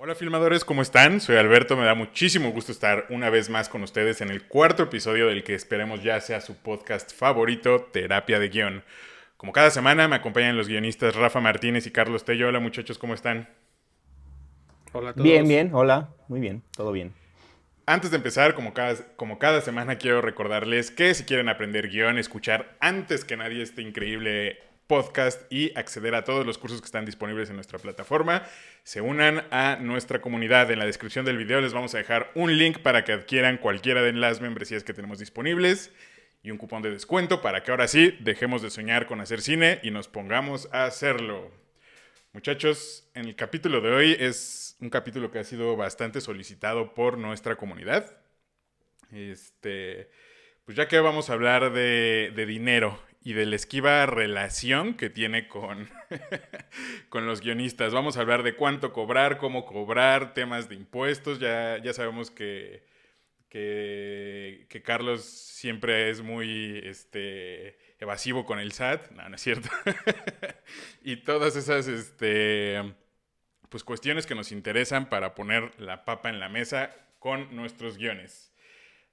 Hola filmadores, ¿cómo están? Soy Alberto, me da muchísimo gusto estar una vez más con ustedes en el cuarto episodio del que esperemos ya sea su podcast favorito, Terapia de Guión. Como cada semana me acompañan los guionistas Rafa Martínez y Carlos Tello. Hola muchachos, ¿cómo están? Hola a todos. Bien, hola, muy bien, todo bien. Antes de empezar, como cada semana, quiero recordarles que si quieren aprender guión, escuchar antes que nadie este increíble podcast y acceder a todos los cursos que están disponibles en nuestra plataforma, se unan a nuestra comunidad. En la descripción del video les vamos a dejar un link para que adquieran cualquiera de las membresías que tenemos disponibles y un cupón de descuento para que ahora sí dejemos de soñar con hacer cine y nos pongamos a hacerlo. Muchachos, en el capítulo de hoy es un capítulo que ha sido bastante solicitado por nuestra comunidad. Pues ya que vamos a hablar de dinero y de la esquiva relación que tiene con los guionistas. Vamos a hablar de cuánto cobrar, cómo cobrar, temas de impuestos. Ya sabemos que Carlos siempre es muy evasivo con el SAT. No es cierto. Y todas esas pues cuestiones que nos interesan para poner la papa en la mesa con nuestros guiones.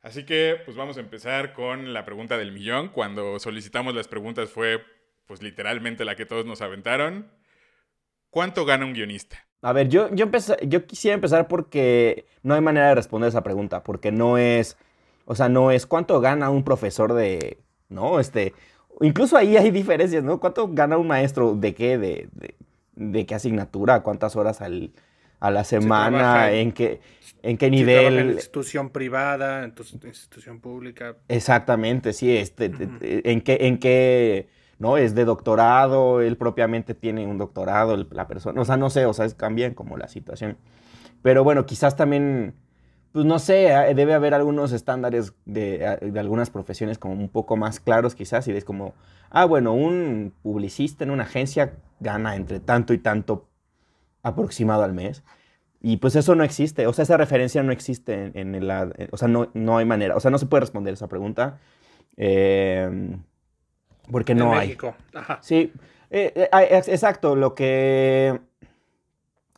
Así que pues vamos a empezar con la pregunta del millón. Cuando solicitamos las preguntas fue pues literalmente la que todos nos aventaron. ¿Cuánto gana un guionista? A ver, yo quisiera empezar porque no hay manera de responder esa pregunta, porque no es cuánto gana un profesor de, ¿no? Incluso ahí hay diferencias, ¿no? ¿Cuánto gana un maestro de qué? ¿De qué asignatura? ¿Cuántas horas a la semana? ¿En qué nivel? En institución privada, en tu institución pública. Exactamente, sí. ¿En qué? ¿No? ¿Es de doctorado? ¿Él propiamente tiene un doctorado? La persona, o sea, no sé, o sea, cambian como la situación. Pero bueno, quizás también, pues no sé, debe haber algunos estándares de algunas profesiones como un poco más claros quizás, y ves como, bueno, un publicista en una agencia gana entre tanto y tanto aproximado al mes. Y pues eso no existe, o sea, esa referencia no existe o sea, no hay manera, o sea, no se puede responder esa pregunta. Porque no hay. Ajá. Sí, exacto. Lo que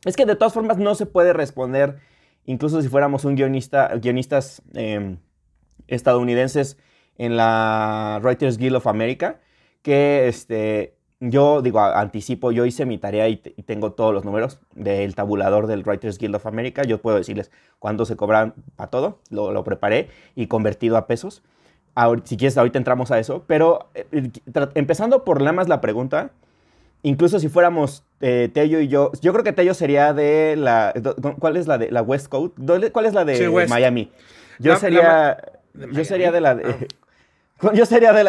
es que de todas formas no se puede responder, incluso si fuéramos guionistas estadounidenses en la Writers Guild of America, que yo digo, anticipo, yo hice mi tarea y tengo todos los números del tabulador del Writers Guild of America. Yo puedo decirles cuánto se cobran para todo, lo preparé y convertido a pesos. Si quieres, ahorita entramos a eso, pero empezando por nada más la pregunta, incluso si fuéramos Tello y yo creo que Tello sería de la... ¿Cuál es la de la West Coast? ¿Cuál es la de Miami? Yo sería de la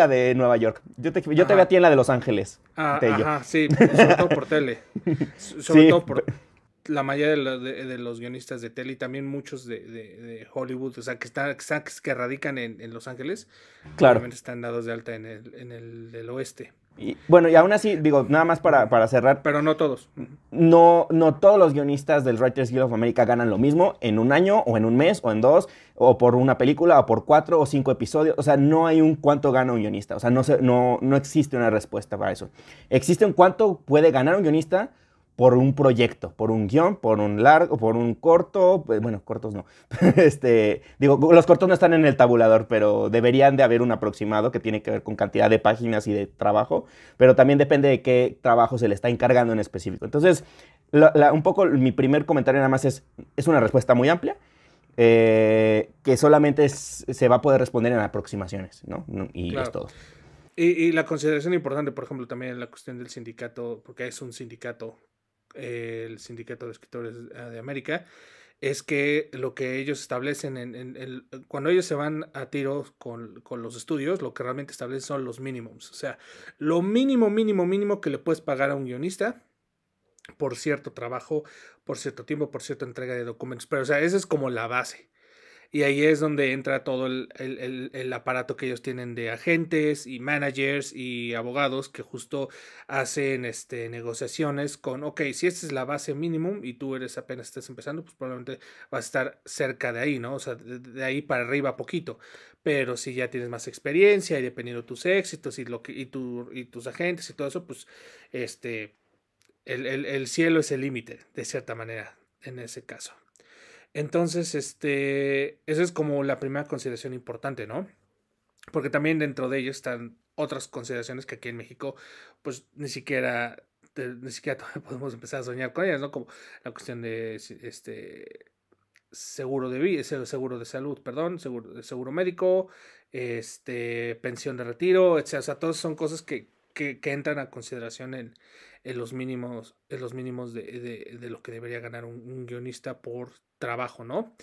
de Nueva York. Yo te veo a ti en la de Los Ángeles, Tello. Ajá, sí, sobre todo por tele. Sobre todo por... La mayoría de los guionistas de tele y también muchos de Hollywood, o sea, que radican en Los Ángeles, claro, obviamente están dados de alta en el oeste. Y, bueno, y aún así, digo, nada más para cerrar. Pero no todos. No todos los guionistas del Writers Guild of America ganan lo mismo en un año, o en un mes, o en dos, o por una película, o por 4 o 5 episodios. O sea, no hay un cuánto gana un guionista. O sea, no existe una respuesta para eso. Existe un cuánto puede ganar un guionista por un proyecto, por un guión, por un largo, por un corto, bueno, cortos no. Digo, los cortos no están en el tabulador, pero deberían de haber un aproximado que tiene que ver con cantidad de páginas y de trabajo, pero también depende de qué trabajo se le está encargando en específico. Entonces, un poco mi primer comentario nada más es una respuesta muy amplia, que solamente se va a poder responder en aproximaciones, ¿no? Y claro, es todo. Y la consideración importante, por ejemplo, también la cuestión del sindicato, porque es un sindicato, el Sindicato de Escritores de América, es que lo que ellos establecen cuando ellos se van a tiros con los estudios, lo que realmente establecen son los mínimos, o sea, lo mínimo que le puedes pagar a un guionista por cierto trabajo, por cierto tiempo, por cierta entrega de documentos, pero o sea, esa es como la base. Y ahí es donde entra todo el aparato que ellos tienen de agentes y managers y abogados que justo hacen negociaciones con, ok, si esta es la base mínimo y tú apenas estás empezando, pues probablemente vas a estar cerca de ahí, ¿no? O sea, de ahí para arriba poquito. Pero si ya tienes más experiencia y dependiendo de tus éxitos y tus agentes y todo eso, pues el cielo es el límite, de cierta manera. en ese caso. Entonces, esa es como la primera consideración importante, ¿no? Porque también dentro de ello están otras consideraciones que aquí en México, pues ni siquiera todavía podemos empezar a soñar con ellas, ¿no? Como la cuestión de seguro médico, pensión de retiro, etcétera. O sea, todas son cosas que entran a consideración en los mínimos de lo que debería ganar un guionista por trabajo, ¿no?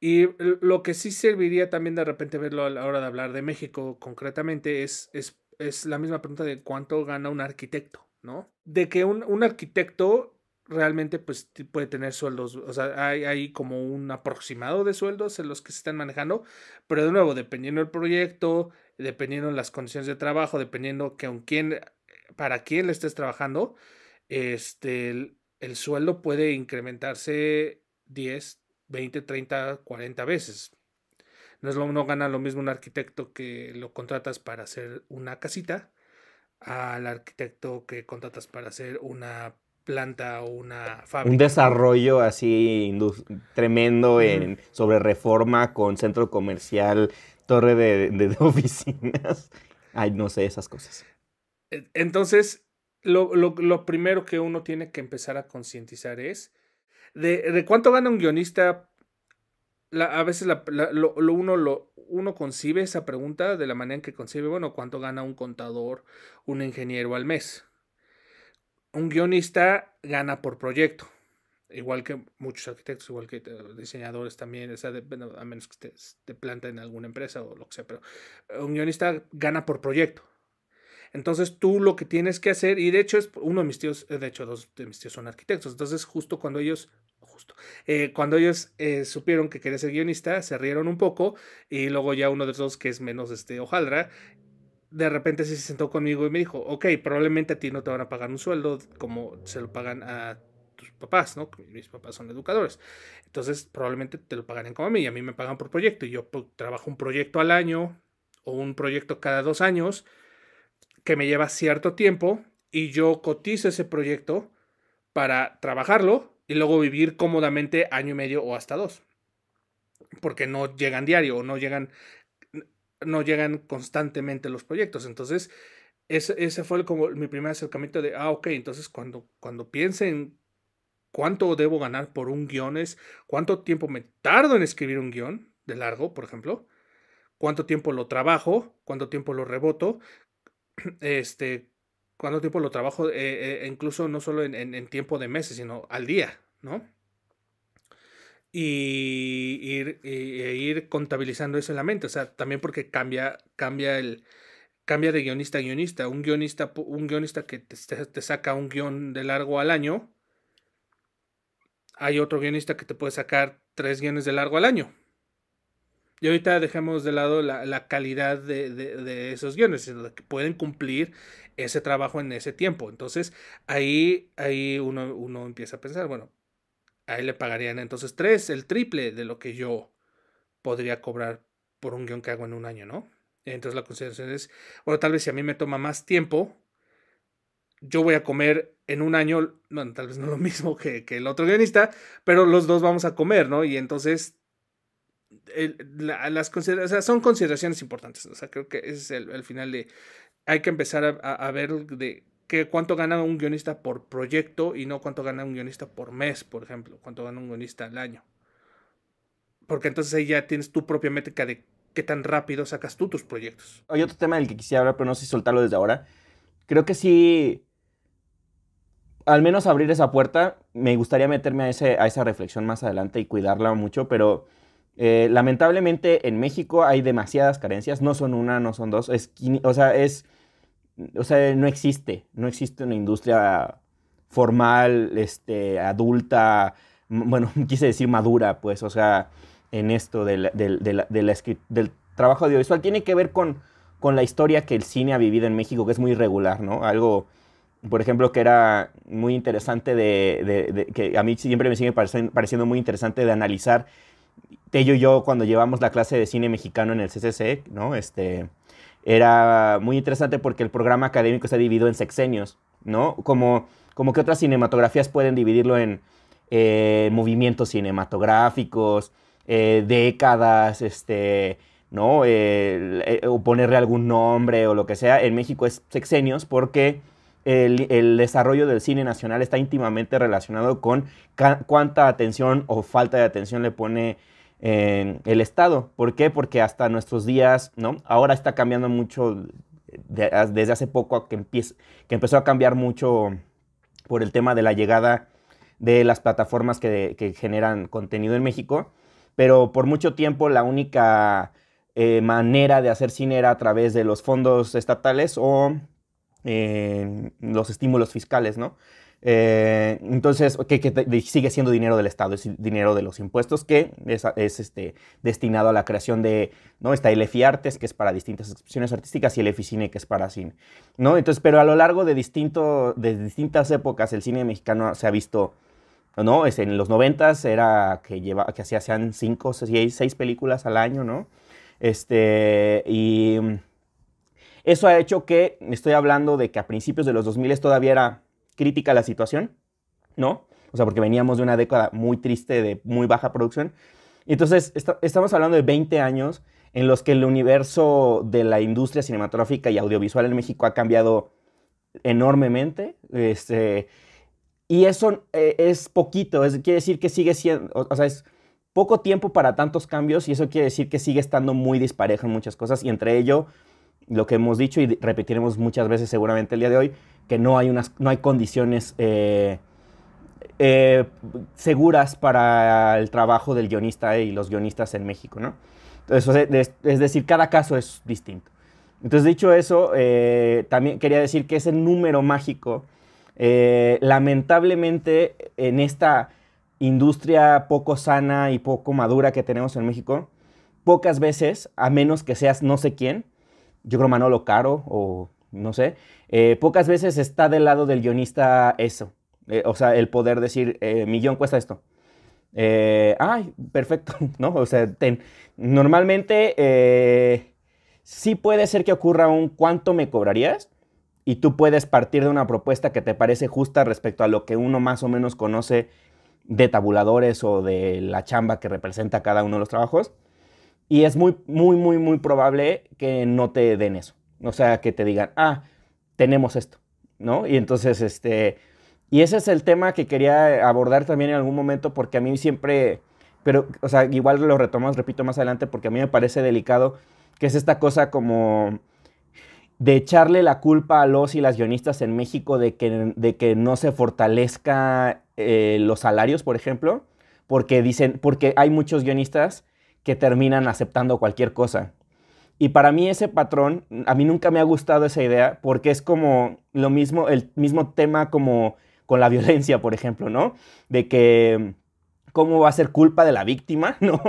Y lo que sí serviría también de repente verlo a la hora de hablar de México concretamente es la misma pregunta de cuánto gana un arquitecto, ¿no? De que un arquitecto realmente pues puede tener sueldos, o sea, hay como un aproximado de sueldos en los que se están manejando, pero de nuevo, dependiendo del proyecto, dependiendo de las condiciones de trabajo, dependiendo para quién le estés trabajando, el sueldo puede incrementarse 10, 20, 30, 40 veces. No gana lo mismo un arquitecto que lo contratas para hacer una casita al arquitecto que contratas para hacer una planta o una fábrica. Un desarrollo así tremendo sobre Reforma con centro comercial, torre de oficinas. Ay, no sé, esas cosas. Entonces, lo primero que uno tiene que empezar a concientizar es de cuánto gana un guionista. A veces uno concibe esa pregunta de la manera en que concibe, bueno, cuánto gana un contador, un ingeniero al mes. Un guionista gana por proyecto, igual que muchos arquitectos, igual que diseñadores también, o sea, a menos que estés de planta en alguna empresa o lo que sea, pero un guionista gana por proyecto. Entonces tú lo que tienes que hacer, y de hecho dos de mis tíos son arquitectos, entonces justo cuando ellos, supieron que quería ser guionista, se rieron un poco, y luego ya uno de los dos, que es menos hojaldra, de repente se sentó conmigo y me dijo, ok, probablemente a ti no te van a pagar un sueldo como se lo pagan a tus papás, ¿no? Mis papás son educadores. Entonces probablemente te lo pagarían como a mí, y a mí me pagan por proyecto. Y yo trabajo un proyecto al año o un proyecto cada 2 años que me lleva cierto tiempo, y yo cotizo ese proyecto para trabajarlo y luego vivir cómodamente año y medio o hasta 2. Porque no llegan diario o no llegan constantemente los proyectos. Entonces, ese fue como mi primer acercamiento de, ok, entonces cuando piense en cuánto debo ganar por un guión es, cuánto tiempo me tardo en escribir un guión de largo, por ejemplo, cuánto tiempo lo trabajo, cuánto tiempo lo reboto, cuánto tiempo lo trabajo, incluso no solo en tiempo de meses, sino al día, ¿no? Y ir contabilizando eso en la mente. O sea, también porque cambia de guionista a guionista. Un guionista que te saca un guión de largo al año, hay otro guionista que te puede sacar 3 guiones de largo al año. Y ahorita dejemos de lado la calidad de esos guiones, sino que pueden cumplir ese trabajo en ese tiempo. Entonces, ahí uno empieza a pensar, bueno, ahí le pagarían entonces el triple de lo que yo podría cobrar por un guión que hago en un año, ¿no? Entonces la consideración es, bueno, tal vez si a mí me toma más tiempo, yo voy a comer en un año, bueno, tal vez no lo mismo que el otro guionista, pero los dos vamos a comer, ¿no? Y entonces, son consideraciones importantes, ¿no? O sea, creo que ese es el final de, hay que empezar a ver de cuánto gana un guionista por proyecto y no cuánto gana un guionista por mes, por ejemplo, cuánto gana un guionista al año. Porque entonces ahí ya tienes tu propia métrica de qué tan rápido sacas tú tus proyectos. Hay otro tema del que quisiera hablar, pero no sé si soltarlo desde ahora. Creo que sí, al menos abrir esa puerta, me gustaría meterme a esa reflexión más adelante y cuidarla mucho, pero lamentablemente en México hay demasiadas carencias, no son una, no son dos, o sea, no existe una industria formal, adulta, bueno, quise decir madura, pues, o sea, en esto del trabajo audiovisual. Tiene que ver con la historia que el cine ha vivido en México, que es muy irregular, ¿no? Algo, por ejemplo, que era muy interesante que a mí siempre me sigue pareciendo muy interesante de analizar. Tello y yo, cuando llevamos la clase de cine mexicano en el CCC, ¿no? Era muy interesante porque el programa académico está dividido en sexenios, ¿no? Como que otras cinematografías pueden dividirlo en movimientos cinematográficos, décadas, ¿no? O ponerle algún nombre o lo que sea. En México es sexenios porque el desarrollo del cine nacional está íntimamente relacionado con cuánta atención o falta de atención le pone el Estado. ¿Por qué? Porque hasta nuestros días, ¿no? Ahora está cambiando mucho, desde hace poco que empezó a cambiar mucho por el tema de la llegada de las plataformas que generan contenido en México, pero por mucho tiempo la única manera de hacer cine era a través de los fondos estatales o los estímulos fiscales, ¿no? Entonces, que sigue siendo dinero del Estado, es dinero de los impuestos que es destinado a la creación de, ¿no? Está el EFIARTES, que es para distintas expresiones artísticas, y el EFICINE, que es para cine, ¿no? Entonces, pero a lo largo de distintas épocas, el cine mexicano se ha visto, ¿no? Es en los 90s era que hacían 5, 6 películas al año, ¿no? Y eso ha hecho que, estoy hablando de que a principios de los 2000 todavía era crítica la situación, ¿no? O sea, porque veníamos de una década muy triste, de muy baja producción. Entonces, estamos hablando de 20 años en los que el universo de la industria cinematográfica y audiovisual en México ha cambiado enormemente. Y eso es poquito, quiere decir que sigue siendo, o sea, es poco tiempo para tantos cambios, y eso quiere decir que sigue estando muy disparejo en muchas cosas, y entre ello, lo que hemos dicho y repetiremos muchas veces seguramente el día de hoy, que no hay condiciones seguras para el trabajo del guionista y los guionistas en México, ¿no? Entonces, es decir, cada caso es distinto. Entonces, dicho eso, también quería decir que ese número mágico, lamentablemente, en esta industria poco sana y poco madura que tenemos en México, pocas veces, a menos que seas no sé quién, yo creo Manolo Caro o no sé, pocas veces está del lado del guionista eso. O sea, el poder decir, mi guión cuesta esto. Ay, perfecto, ¿no? O sea, normalmente sí puede ser que ocurra un cuánto me cobrarías y tú puedes partir de una propuesta que te parece justa respecto a lo que uno más o menos conoce de tabuladores o de la chamba que representa cada uno de los trabajos. Y es muy, muy, muy, muy probable que no te den eso. O sea, que te digan, ah, tenemos esto, ¿no? Y entonces, y ese es el tema que quería abordar también en algún momento, porque a mí siempre, pero, o sea, igual lo retomamos, repito, más adelante, porque a mí me parece delicado, que es esta cosa como de echarle la culpa a los y las guionistas en México de que no se fortalezca los salarios, por ejemplo, porque hay muchos guionistas que terminan aceptando cualquier cosa. Y para mí ese patrón, a mí nunca me ha gustado esa idea, porque es como lo mismo, el mismo tema como con la violencia, por ejemplo, ¿no? De que, ¿cómo va a ser culpa de la víctima, no?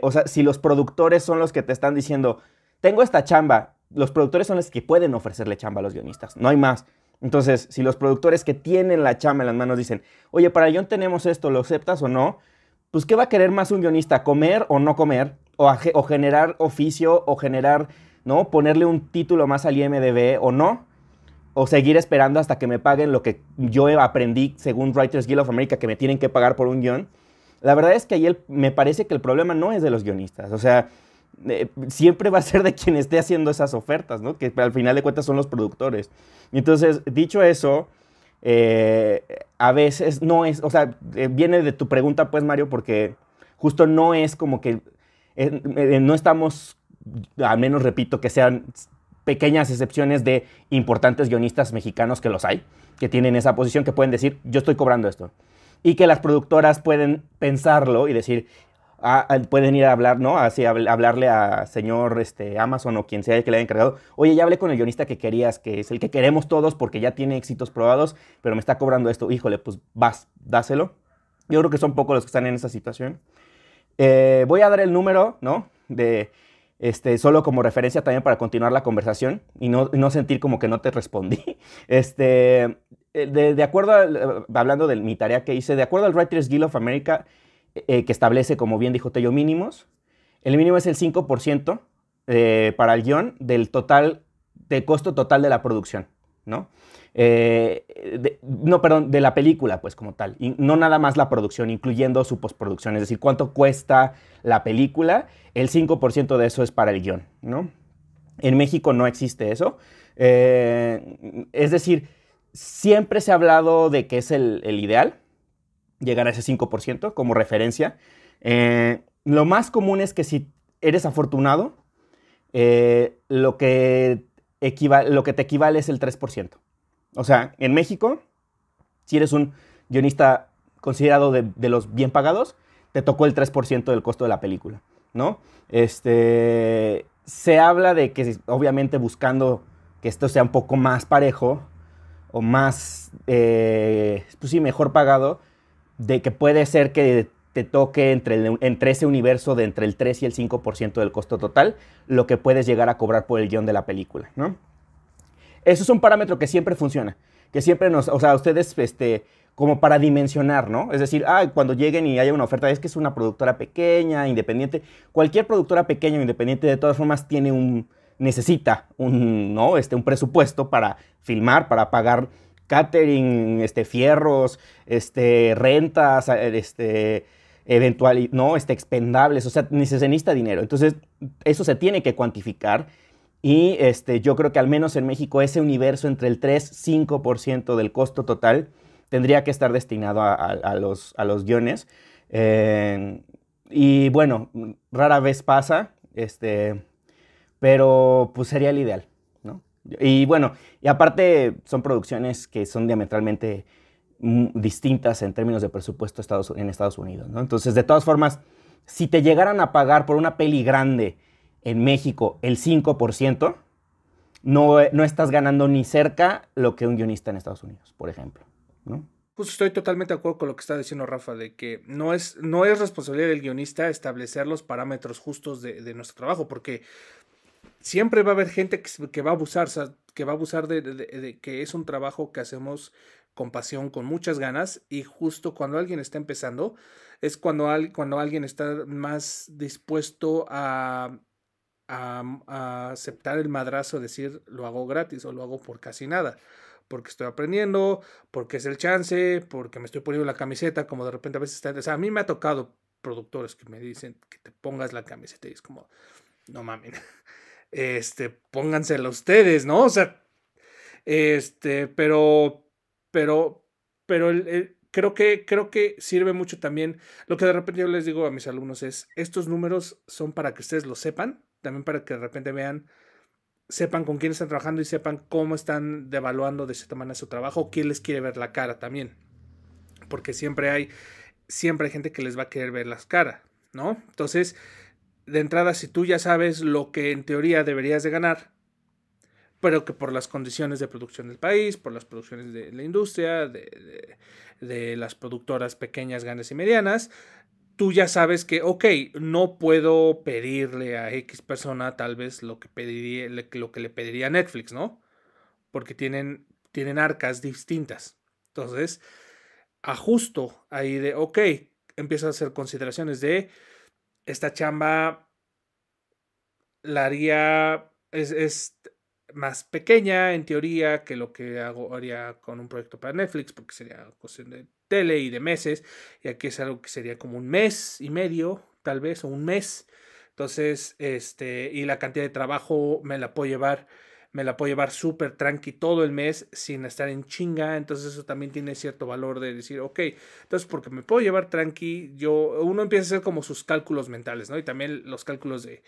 O sea, si los productores son los que te están diciendo, tengo esta chamba, los productores son los que pueden ofrecerle chamba a los guionistas, no hay más. Entonces, si los productores que tienen la chamba en las manos dicen, oye, para el guión tenemos esto, ¿lo aceptas o no? Pues, ¿qué va a querer más un guionista? ¿Comer o no comer? ¿O generar oficio? ¿O generar, no? ¿Ponerle un título más al IMDB o no? ¿O seguir esperando hasta que me paguen lo que yo aprendí según Writers Guild of America, que me tienen que pagar por un guión? La verdad es que ahí me parece que el problema no es de los guionistas. O sea, siempre va a ser de quien esté haciendo esas ofertas, ¿no? Que al final de cuentas son los productores. Entonces, dicho eso, a veces no es, o sea, viene de tu pregunta, pues, Mario, porque justo no es como que, no estamos, al menos repito, que sean pequeñas excepciones de importantes guionistas mexicanos, que los hay, que tienen esa posición, que pueden decir, yo estoy cobrando esto. Y que las productoras pueden pensarlo y decir, pueden ir a hablar, ¿no? Así, hablarle a señor Amazon o quien sea el que le haya encargado. Oye, ya hablé con el guionista que querías, que es el que queremos todos porque ya tiene éxitos probados, pero me está cobrando esto. Híjole, pues vas, dáselo. Yo creo que son pocos los que están en esa situación. Voy a dar el número, ¿no? De solo como referencia también para continuar la conversación y no sentir como que no te respondí. De acuerdo, hablando de mi tarea que hice, de acuerdo al Writers Guild of America, que establece, como bien dijo Tello, mínimos. El mínimo es el 5% para el guión del costo total de la producción. ¿no? Perdón, de la película, pues, como tal. Y no nada más la producción, incluyendo su postproducción. Es decir, cuánto cuesta la película, el 5% de eso es para el guión, ¿no? En México no existe eso. Es decir, siempre se ha hablado de que es el ideal llegar a ese 5% como referencia. Lo más común es que si eres afortunado, lo que te equivale es el 3%. O sea, en México, si eres un guionista considerado de los bien pagados, te tocó el 3% del costo de la película, ¿no? Se habla de que, obviamente, buscando que esto sea un poco más parejo o más, pues sí, mejor pagado, de que puede ser que te toque entre ese universo de entre el 3 y el 5% del costo total, lo que puedes llegar a cobrar por el guión de la película, ¿no? Eso es un parámetro que siempre funciona, que siempre nos... O sea, ustedes, como para dimensionar, ¿no? Es decir, cuando lleguen y haya una oferta, es que es una productora pequeña, independiente. Cualquier productora pequeña o independiente, de todas formas, tiene necesita ¿no? Un presupuesto para filmar, para pagar catering, fierros, rentas, eventual, ¿no? Expendables, o sea, necesita dinero. Entonces, eso se tiene que cuantificar y yo creo que al menos en México ese universo entre el 3-5% del costo total tendría que estar destinado a los guiones. Y bueno, rara vez pasa, pero pues sería el ideal, ¿no? Y bueno, y aparte son producciones que son diametralmente distintas en términos de presupuesto en Estados Unidos, ¿no? Entonces, de todas formas, si te llegaran a pagar por una peli grande en México el 5%, no estás ganando ni cerca lo que un guionista en Estados Unidos, por ejemplo, ¿no? Pues estoy totalmente de acuerdo con lo que está diciendo Rafa, de que no es responsabilidad del guionista establecer los parámetros justos de nuestro trabajo, porque siempre va a haber gente que va a abusar, o sea, que va a abusar de que es un trabajo que hacemos con pasión, con muchas ganas, y justo cuando alguien está empezando es cuando alguien está más dispuesto a aceptar el madrazo, decir lo hago gratis o lo hago por casi nada, porque estoy aprendiendo, porque es el chance, porque me estoy poniendo la camiseta, como de repente a veces está... O sea, a mí me ha tocado productores que me dicen que te pongas la camiseta y es como, no mamen, póngansela ustedes, ¿no? O sea, pero creo que sirve mucho también. Lo que de repente yo les digo a mis alumnos es, estos números son para que ustedes lo sepan, también para que de repente sepan con quién están trabajando y sepan cómo están devaluando de cierta manera su trabajo, quién les quiere ver la cara también, porque siempre hay gente que les va a querer ver las caras, ¿no? Entonces, de entrada, si tú ya sabes lo que en teoría deberías de ganar, pero que por las condiciones de producción del país, por las producciones de la industria, de las productoras pequeñas, grandes y medianas, tú ya sabes que, ok, no puedo pedirle a X persona tal vez lo que le pediría a Netflix, ¿no? Porque tienen arcas distintas. Entonces, ajusto ahí de, ok, empiezo a hacer consideraciones de, esta chamba la haría, es más pequeña en teoría que lo que haría con un proyecto para Netflix, porque sería cuestión de tele y de meses, y aquí es algo que sería como un mes y medio, tal vez, o un mes. Entonces, y la cantidad de trabajo me la puedo llevar súper tranqui todo el mes sin estar en chinga. Entonces eso también tiene cierto valor de decir, ok, entonces porque me puedo llevar tranqui, uno empieza a hacer como sus cálculos mentales, ¿no? Y también los cálculos de,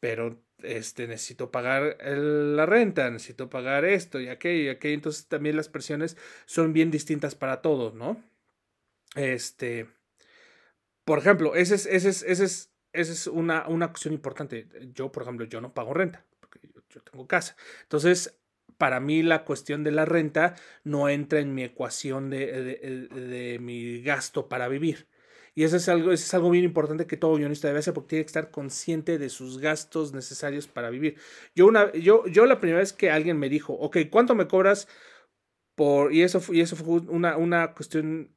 pero necesito pagar la renta, necesito pagar esto y aquello y aquello. Entonces también las presiones son bien distintas para todos, ¿no? Por ejemplo, esa es una cuestión importante. Yo, por ejemplo, yo no pago renta. Yo tengo casa. Entonces, para mí la cuestión de la renta no entra en mi ecuación de mi gasto para vivir. Y eso es algo bien importante que todo guionista debe hacer, porque tiene que estar consciente de sus gastos necesarios para vivir. Yo la primera vez que alguien me dijo, ok, ¿cuánto me cobras por...? Y eso fue una cuestión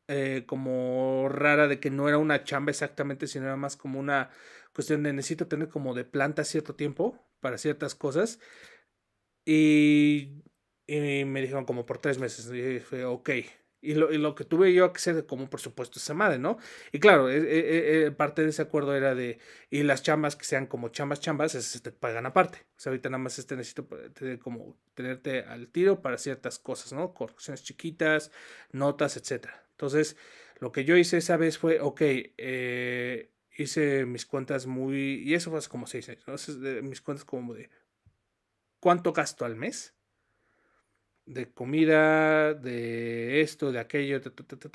como rara, de que no era una chamba exactamente, sino era más como una cuestión de necesito tener como de planta cierto tiempo para ciertas cosas, y Y me dijeron como por 3 meses. Y dije, ok. Y lo que tuve yo que hacer, como por supuesto, esa madre, ¿no? Y claro, parte de ese acuerdo era de... Y las chambas que sean como chambas, te pagan aparte. O sea, ahorita nada más necesito como tenerte al tiro para ciertas cosas, ¿no? Correcciones chiquitas, notas, etcétera. Entonces, lo que yo hice esa vez fue, ok, hice mis cuentas muy... Y eso fue hace como 6 años, ¿no? Mis cuentas como de... ¿Cuánto gasto al mes? De comida, de esto, de aquello,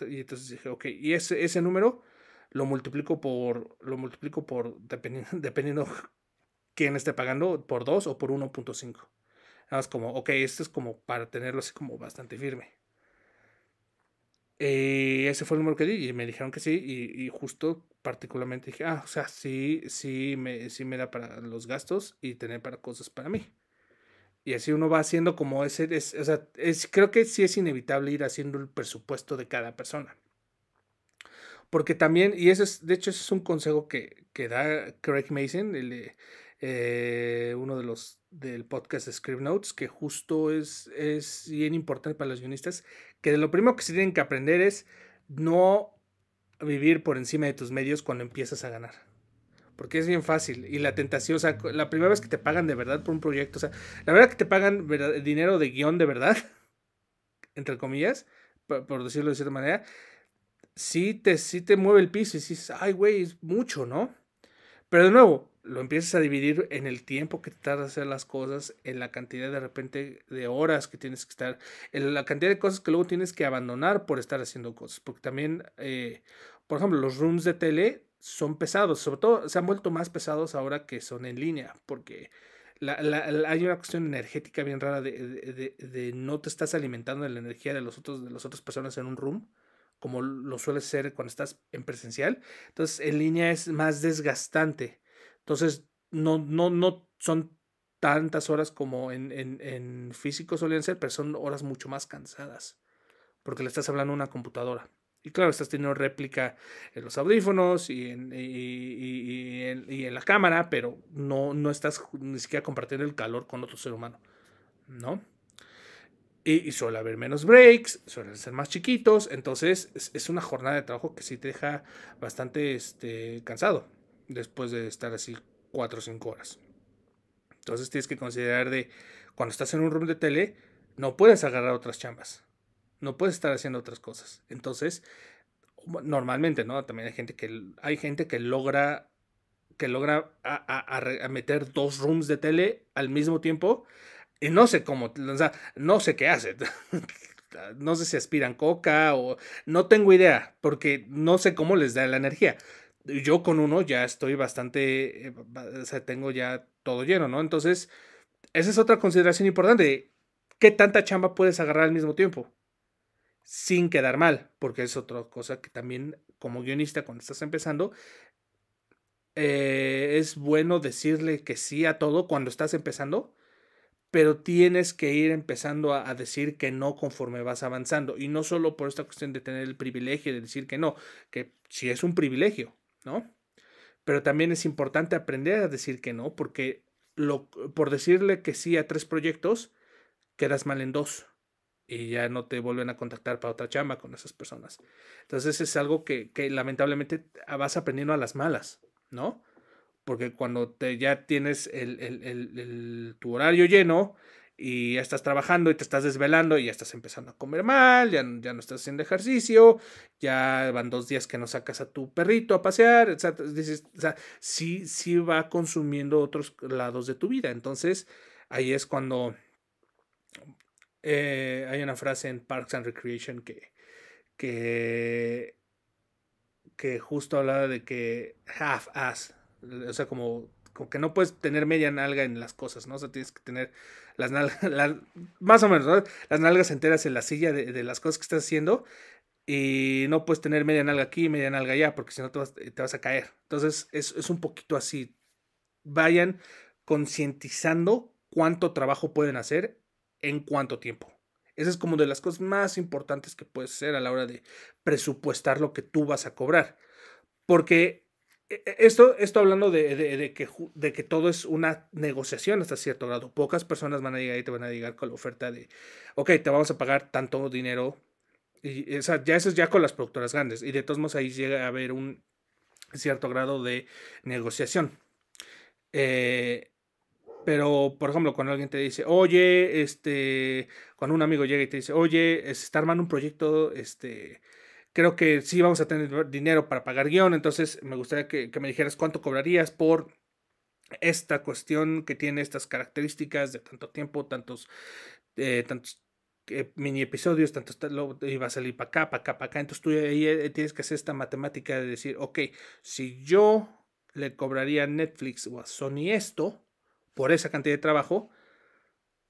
y entonces dije, ok, y ese número lo multiplico por dependiendo quién esté pagando, por 2 o por 1.5. Nada más como, ok, esto es como para tenerlo así como bastante firme. Ese fue el número que di y me dijeron que sí, y justo particularmente dije, o sea, sí me da para los gastos y tener para cosas para mí. Y así uno va haciendo como o sea, creo que sí es inevitable ir haciendo el presupuesto de cada persona. Porque también, y eso es, de hecho, eso es un consejo que da Craig Mason, uno de los del podcast de Script Notes, que justo es bien importante para los guionistas, que de lo primero que se tienen que aprender es no vivir por encima de tus medios cuando empiezas a ganar. Porque es bien fácil. Y la tentación, o sea, la primera vez que te pagan de verdad por un proyecto, o sea, la verdad que te pagan dinero de guión de verdad, entre comillas, por decirlo de cierta manera, sí te mueve el piso y dices, ay, güey, es mucho, ¿no? Pero de nuevo, lo empiezas a dividir en el tiempo que te tardas en hacer las cosas, en la cantidad de repente de horas que tienes que estar, en la cantidad de cosas que luego tienes que abandonar por estar haciendo cosas. Porque también, por ejemplo, los rooms de tele son pesados, sobre todo se han vuelto más pesados ahora que son en línea, porque hay una cuestión energética bien rara de no te estás alimentando de la energía de las otras personas en un room, como lo sueles ser cuando estás en presencial. Entonces, en línea es más desgastante. Entonces, no son tantas horas como en físico suelen ser, pero son horas mucho más cansadas, porque le estás hablando a una computadora. Y claro, estás teniendo réplica en los audífonos y en la cámara, pero no estás ni siquiera compartiendo el calor con otro ser humano, ¿no? Y suele haber menos breaks, suelen ser más chiquitos, entonces es una jornada de trabajo que sí te deja bastante cansado después de estar así 4 o 5 horas. Entonces tienes que considerar cuando estás en un room de tele, no puedes agarrar otras chambas. No puedes estar haciendo otras cosas. Entonces, normalmente, ¿no? También hay gente que logra a meter 2 rooms de tele al mismo tiempo. Y no sé cómo, o sea, no sé qué hace. No sé si aspiran coca o... No tengo idea, porque no sé cómo les da la energía. Yo con uno ya estoy bastante... O sea, tengo ya todo lleno, ¿no? Entonces, esa es otra consideración importante. ¿Qué tanta chamba puedes agarrar al mismo tiempo? Sin quedar mal, porque es otra cosa que también como guionista cuando estás empezando es bueno decirle que sí a todo cuando estás empezando, pero tienes que ir empezando a decir que no conforme vas avanzando, y no solo por esta cuestión de tener el privilegio de decir que no, que sí es un privilegio, ¿no? Pero también es importante aprender a decir que no, porque por decirle que sí a 3 proyectos quedas mal en 2. Y ya no te vuelven a contactar para otra chamba con esas personas. Entonces es algo que lamentablemente vas aprendiendo a las malas, ¿no? Porque cuando ya tienes tu horario lleno y ya estás trabajando y te estás desvelando y ya estás empezando a comer mal, ya no estás haciendo ejercicio, ya van 2 días que no sacas a tu perrito a pasear, etc. Dices, o sea, sí va consumiendo otros lados de tu vida. Entonces ahí es cuando... hay una frase en Parks and Recreation que justo hablaba de que half-ass, o sea, como que no puedes tener media nalga en las cosas, ¿no? O sea, tienes que tener las nalgas, más o menos, ¿no? Las nalgas enteras en la silla de las cosas que estás haciendo, y no puedes tener media nalga aquí y media nalga allá, porque si no te vas a caer. Entonces es un poquito así. Vayan concientizando cuánto trabajo pueden hacer en cuánto tiempo. Esa es como de las cosas más importantes que puedes hacer a la hora de presupuestar lo que tú vas a cobrar. Porque Esto hablando de que todo es una negociación hasta cierto grado. Pocas personas van a llegar y te van a llegar con la oferta de, ok, te vamos a pagar tanto dinero. Y, o sea, ya eso es ya con las productoras grandes. Y de todos modos ahí llega a haber un cierto grado de negociación. Pero, por ejemplo, cuando alguien te dice, oye, cuando un amigo llega y te dice, oye, se está armando un proyecto, creo que sí vamos a tener dinero para pagar guión, entonces me gustaría que me dijeras cuánto cobrarías por esta cuestión que tiene estas características de tanto tiempo, tantos mini episodios, tantos y va a salir para acá, para acá, para acá. Entonces tú ahí tienes que hacer esta matemática de decir, ok, si yo le cobraría a Netflix o a Sony esto, por esa cantidad de trabajo,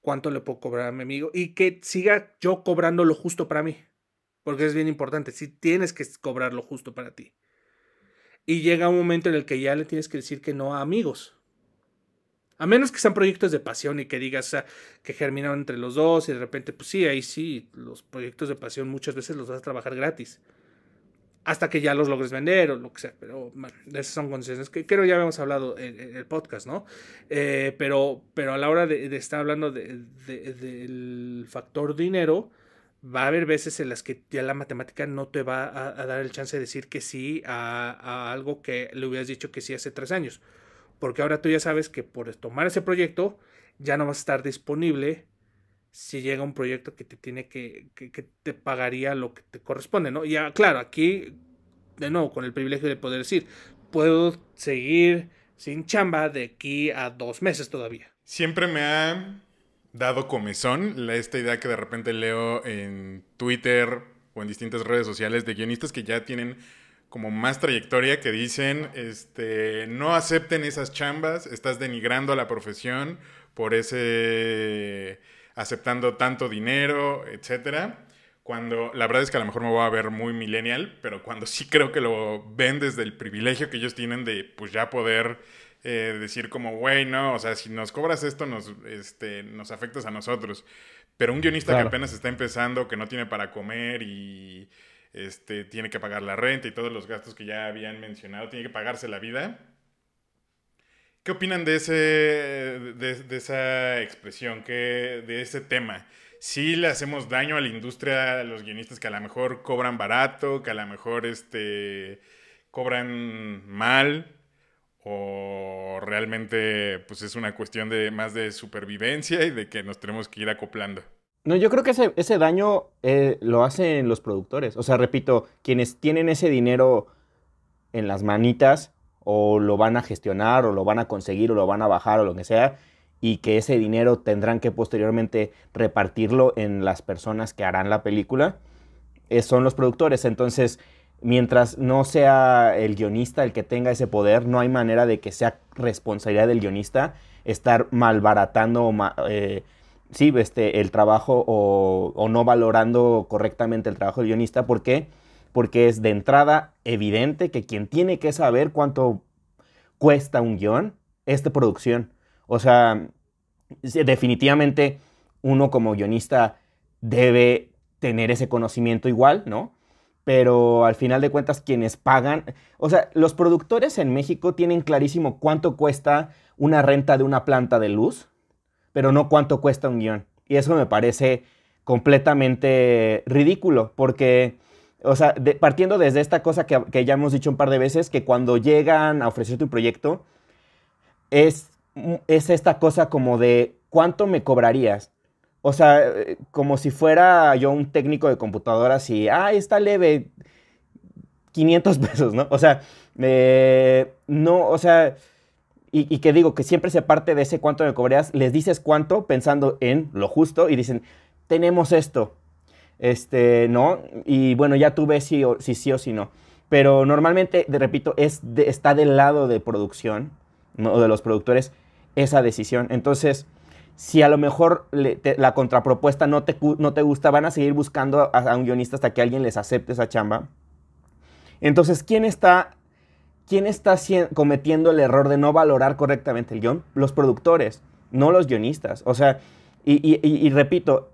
¿cuánto le puedo cobrar a mi amigo? Y que siga yo cobrando lo justo para mí. Porque es bien importante, si tienes que cobrar lo justo para ti. Y llega un momento en el que ya le tienes que decir que no a amigos. A menos que sean proyectos de pasión y que digas, o sea, que germinaron entre los dos y de repente, pues sí, ahí sí, los proyectos de pasión muchas veces los vas a trabajar gratis. Hasta que ya los logres vender o lo que sea. Pero bueno, esas son concesiones que creo ya habíamos hablado en el podcast, ¿no? Pero a la hora de estar hablando del factor dinero, va a haber veces en las que ya la matemática no te va a dar el chance de decir que sí a algo que le hubieras dicho que sí hace 3 años. Porque ahora tú ya sabes que por tomar ese proyecto ya no vas a estar disponible si llega un proyecto que te tiene que te pagaría lo que te corresponde, ¿no? Y claro, aquí, de nuevo, con el privilegio de poder decir, puedo seguir sin chamba de aquí a 2 meses todavía. Siempre me ha dado comezón esta idea que de repente leo en Twitter o en distintas redes sociales de guionistas que ya tienen como más trayectoria que dicen, no acepten esas chambas, estás denigrando a la profesión por ese aceptando tanto dinero, etcétera. Cuando la verdad es que a lo mejor me voy a ver muy millennial, pero cuando sí creo que lo ven desde el privilegio que ellos tienen de pues ya poder decir como, güey, no, o sea, si nos cobras esto, nos afectas a nosotros. Pero un guionista claro, que apenas está empezando, que no tiene para comer y tiene que pagar la renta y todos los gastos que ya habían mencionado, tiene que pagarse la vida. ¿Qué opinan de esa expresión, de ese tema? ¿Sí le hacemos daño a la industria, a los guionistas que a lo mejor cobran barato, que a lo mejor cobran mal? ¿O realmente pues es una cuestión de más de supervivencia y de que nos tenemos que ir acoplando? No, yo creo que ese daño lo hacen los productores. O sea, repito, quienes tienen ese dinero en las manitas o lo van a gestionar o lo van a conseguir o lo van a bajar o lo que sea, y que ese dinero tendrán que posteriormente repartirlo en las personas que harán la película, son los productores. Entonces, mientras no sea el guionista el que tenga ese poder, no hay manera de que sea responsabilidad del guionista estar malbaratando el trabajo o no valorando correctamente el trabajo del guionista. ¿Por qué? Porque es de entrada evidente que quien tiene que saber cuánto cuesta un guión es de producción. O sea, definitivamente uno como guionista debe tener ese conocimiento igual, ¿no? Pero al final de cuentas quienes pagan, o sea, los productores en México tienen clarísimo cuánto cuesta una renta de una planta de luz, pero no cuánto cuesta un guión. Y eso me parece completamente ridículo, porque, o sea, partiendo desde esta cosa que ya hemos dicho un par de veces, que cuando llegan a ofrecer tu proyecto, es esta cosa como de cuánto me cobrarías. O sea, como si fuera yo un técnico de computadoras y, está leve, 500 pesos, ¿no? O sea, no, o sea, y que digo que siempre se parte de ese cuánto me cobrarías, les dices cuánto pensando en lo justo y dicen, tenemos esto, ¿no? Y bueno, ya tú ves si sí o si no. Pero normalmente, repito, está del lado de producción, ¿no? O de los productores, esa decisión. Entonces, si a lo mejor la contrapropuesta no te gusta, van a seguir buscando a un guionista hasta que alguien les acepte esa chamba. Entonces, ¿quién está cometiendo el error de no valorar correctamente el guión? Los productores, no los guionistas. O sea, y repito,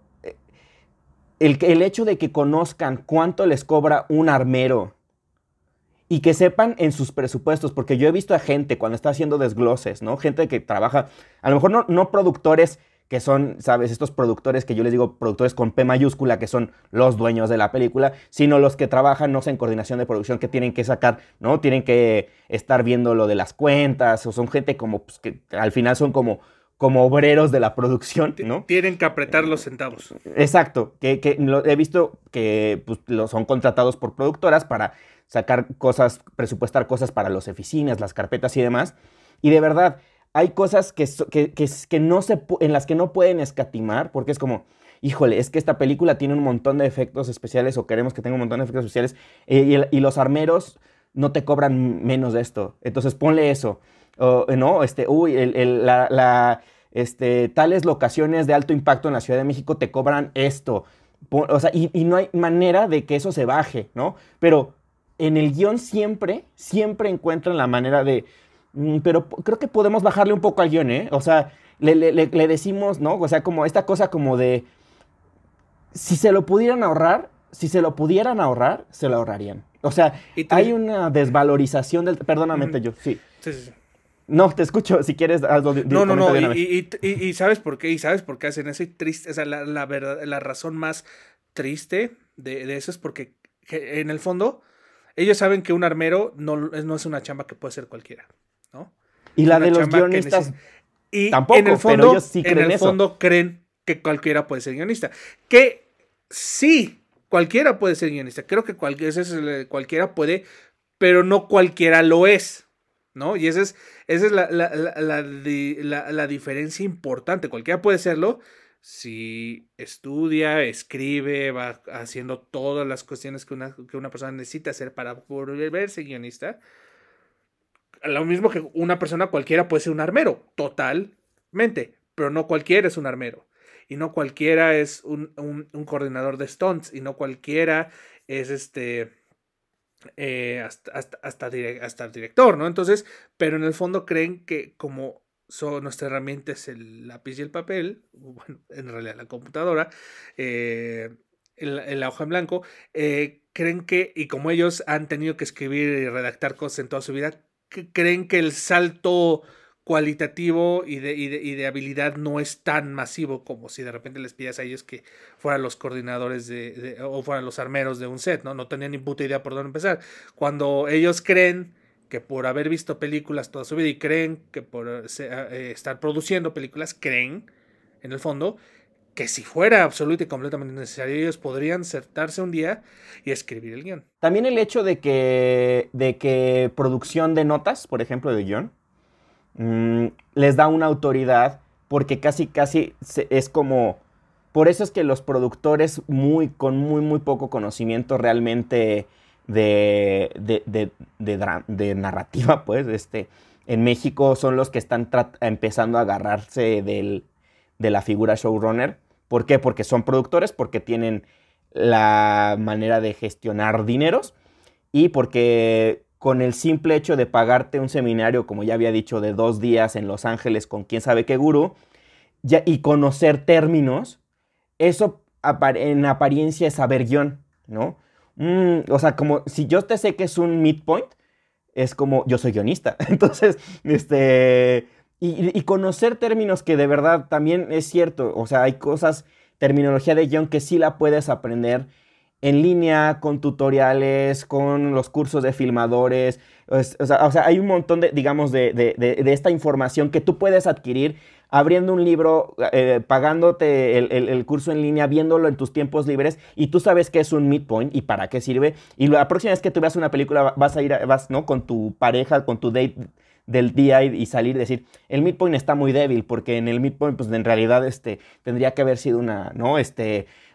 el hecho de que conozcan cuánto les cobra un armero y que sepan en sus presupuestos, porque yo he visto a gente cuando está haciendo desgloses, ¿no? Gente que trabaja, a lo mejor no productores que son, ¿sabes? Estos productores que yo les digo productores con P mayúscula, que son los dueños de la película, sino los que trabajan, no sé, en coordinación de producción, que tienen que sacar, ¿no? Tienen que estar viendo lo de las cuentas, o son gente como, pues, que al final son como obreros de la producción, ¿no? Tienen que apretar los centavos. Exacto, que he visto que pues, son contratados por productoras para sacar cosas, presupuestar cosas para los EFICINES, las carpetas y demás, y de verdad, hay cosas que no se, en las que no pueden escatimar, porque es como, híjole, es que esta película tiene un montón de efectos especiales, o queremos que tenga un montón de efectos especiales, y los armeros no te cobran menos de esto, entonces ponle eso, ¿no? Tales locaciones de alto impacto en la Ciudad de México te cobran esto, o sea, y no hay manera de que eso se baje, ¿no? Pero en el guión siempre encuentran la manera de... Pero creo que podemos bajarle un poco al guión, ¿eh? O sea, le decimos, ¿no? O sea, como esta cosa como de... Si se lo pudieran ahorrar, se lo ahorrarían. O sea, hay una desvalorización del... Perdóname, yo, sí. Sí. No, te escucho, si quieres... No, y ¿sabes por qué? ¿Y sabes por qué hacen eso? O sea, la razón más triste de eso es porque en el fondo ellos saben que un armero no es una chamba que puede ser cualquiera, ¿no? Y la de los guionistas y tampoco, en el fondo, pero ellos sí creen eso. En el fondo creen que cualquiera puede ser guionista. Que sí, cualquiera puede ser guionista. Creo que cualquiera puede, pero no cualquiera lo es, ¿no? Y esa es la diferencia importante. Cualquiera puede serlo si estudia, escribe, va haciendo todas las cuestiones que una persona necesita hacer para volverse guionista. Lo mismo que una persona cualquiera puede ser un armero, totalmente, pero no cualquiera es un armero, y no cualquiera es un coordinador de stunts, y no cualquiera es hasta director, ¿no? Entonces, pero en el fondo creen que como nuestra herramienta es el lápiz y el papel, bueno, en realidad la computadora, la hoja en blanco, creen que, y como ellos han tenido que escribir y redactar cosas en toda su vida, creen que el salto cualitativo y de habilidad no es tan masivo como si de repente les pidas a ellos que fueran los coordinadores o fueran los armeros de un set, ¿no? No tenían ni puta idea por dónde empezar. Cuando ellos creen que por haber visto películas toda su vida y creen que por estar produciendo películas, creen, en el fondo, que si fuera absoluta y completamente necesario, ellos podrían sentarse un día y escribir el guión. También el hecho de que producción de notas, por ejemplo, de guión, les da una autoridad, porque casi es como... Por eso es que los productores con muy poco conocimiento realmente... De narrativa, pues, en México son los que están empezando a agarrarse de la figura showrunner. ¿Por qué? Porque son productores, porque tienen la manera de gestionar dineros y porque con el simple hecho de pagarte un seminario, como ya había dicho, de 2 días en Los Ángeles con quién sabe qué gurú y conocer términos, eso en apariencia es saber guión, ¿no? O sea, como si yo te sé que es un midpoint, es como yo soy guionista. Entonces, y conocer términos que de verdad también es cierto. O sea, hay cosas, terminología de guión que sí la puedes aprender en línea, con tutoriales, con los cursos de filmadores. O sea hay un montón de, digamos, de esta información que tú puedes adquirir abriendo un libro, pagándote el curso en línea, viéndolo en tus tiempos libres, y tú sabes qué es un midpoint y para qué sirve. Y la próxima vez que tú veas una película vas, ¿no?, con tu pareja, con tu date del día y salir y decir, el midpoint está muy débil, porque en el midpoint, pues en realidad tendría que haber sido una, ¿no?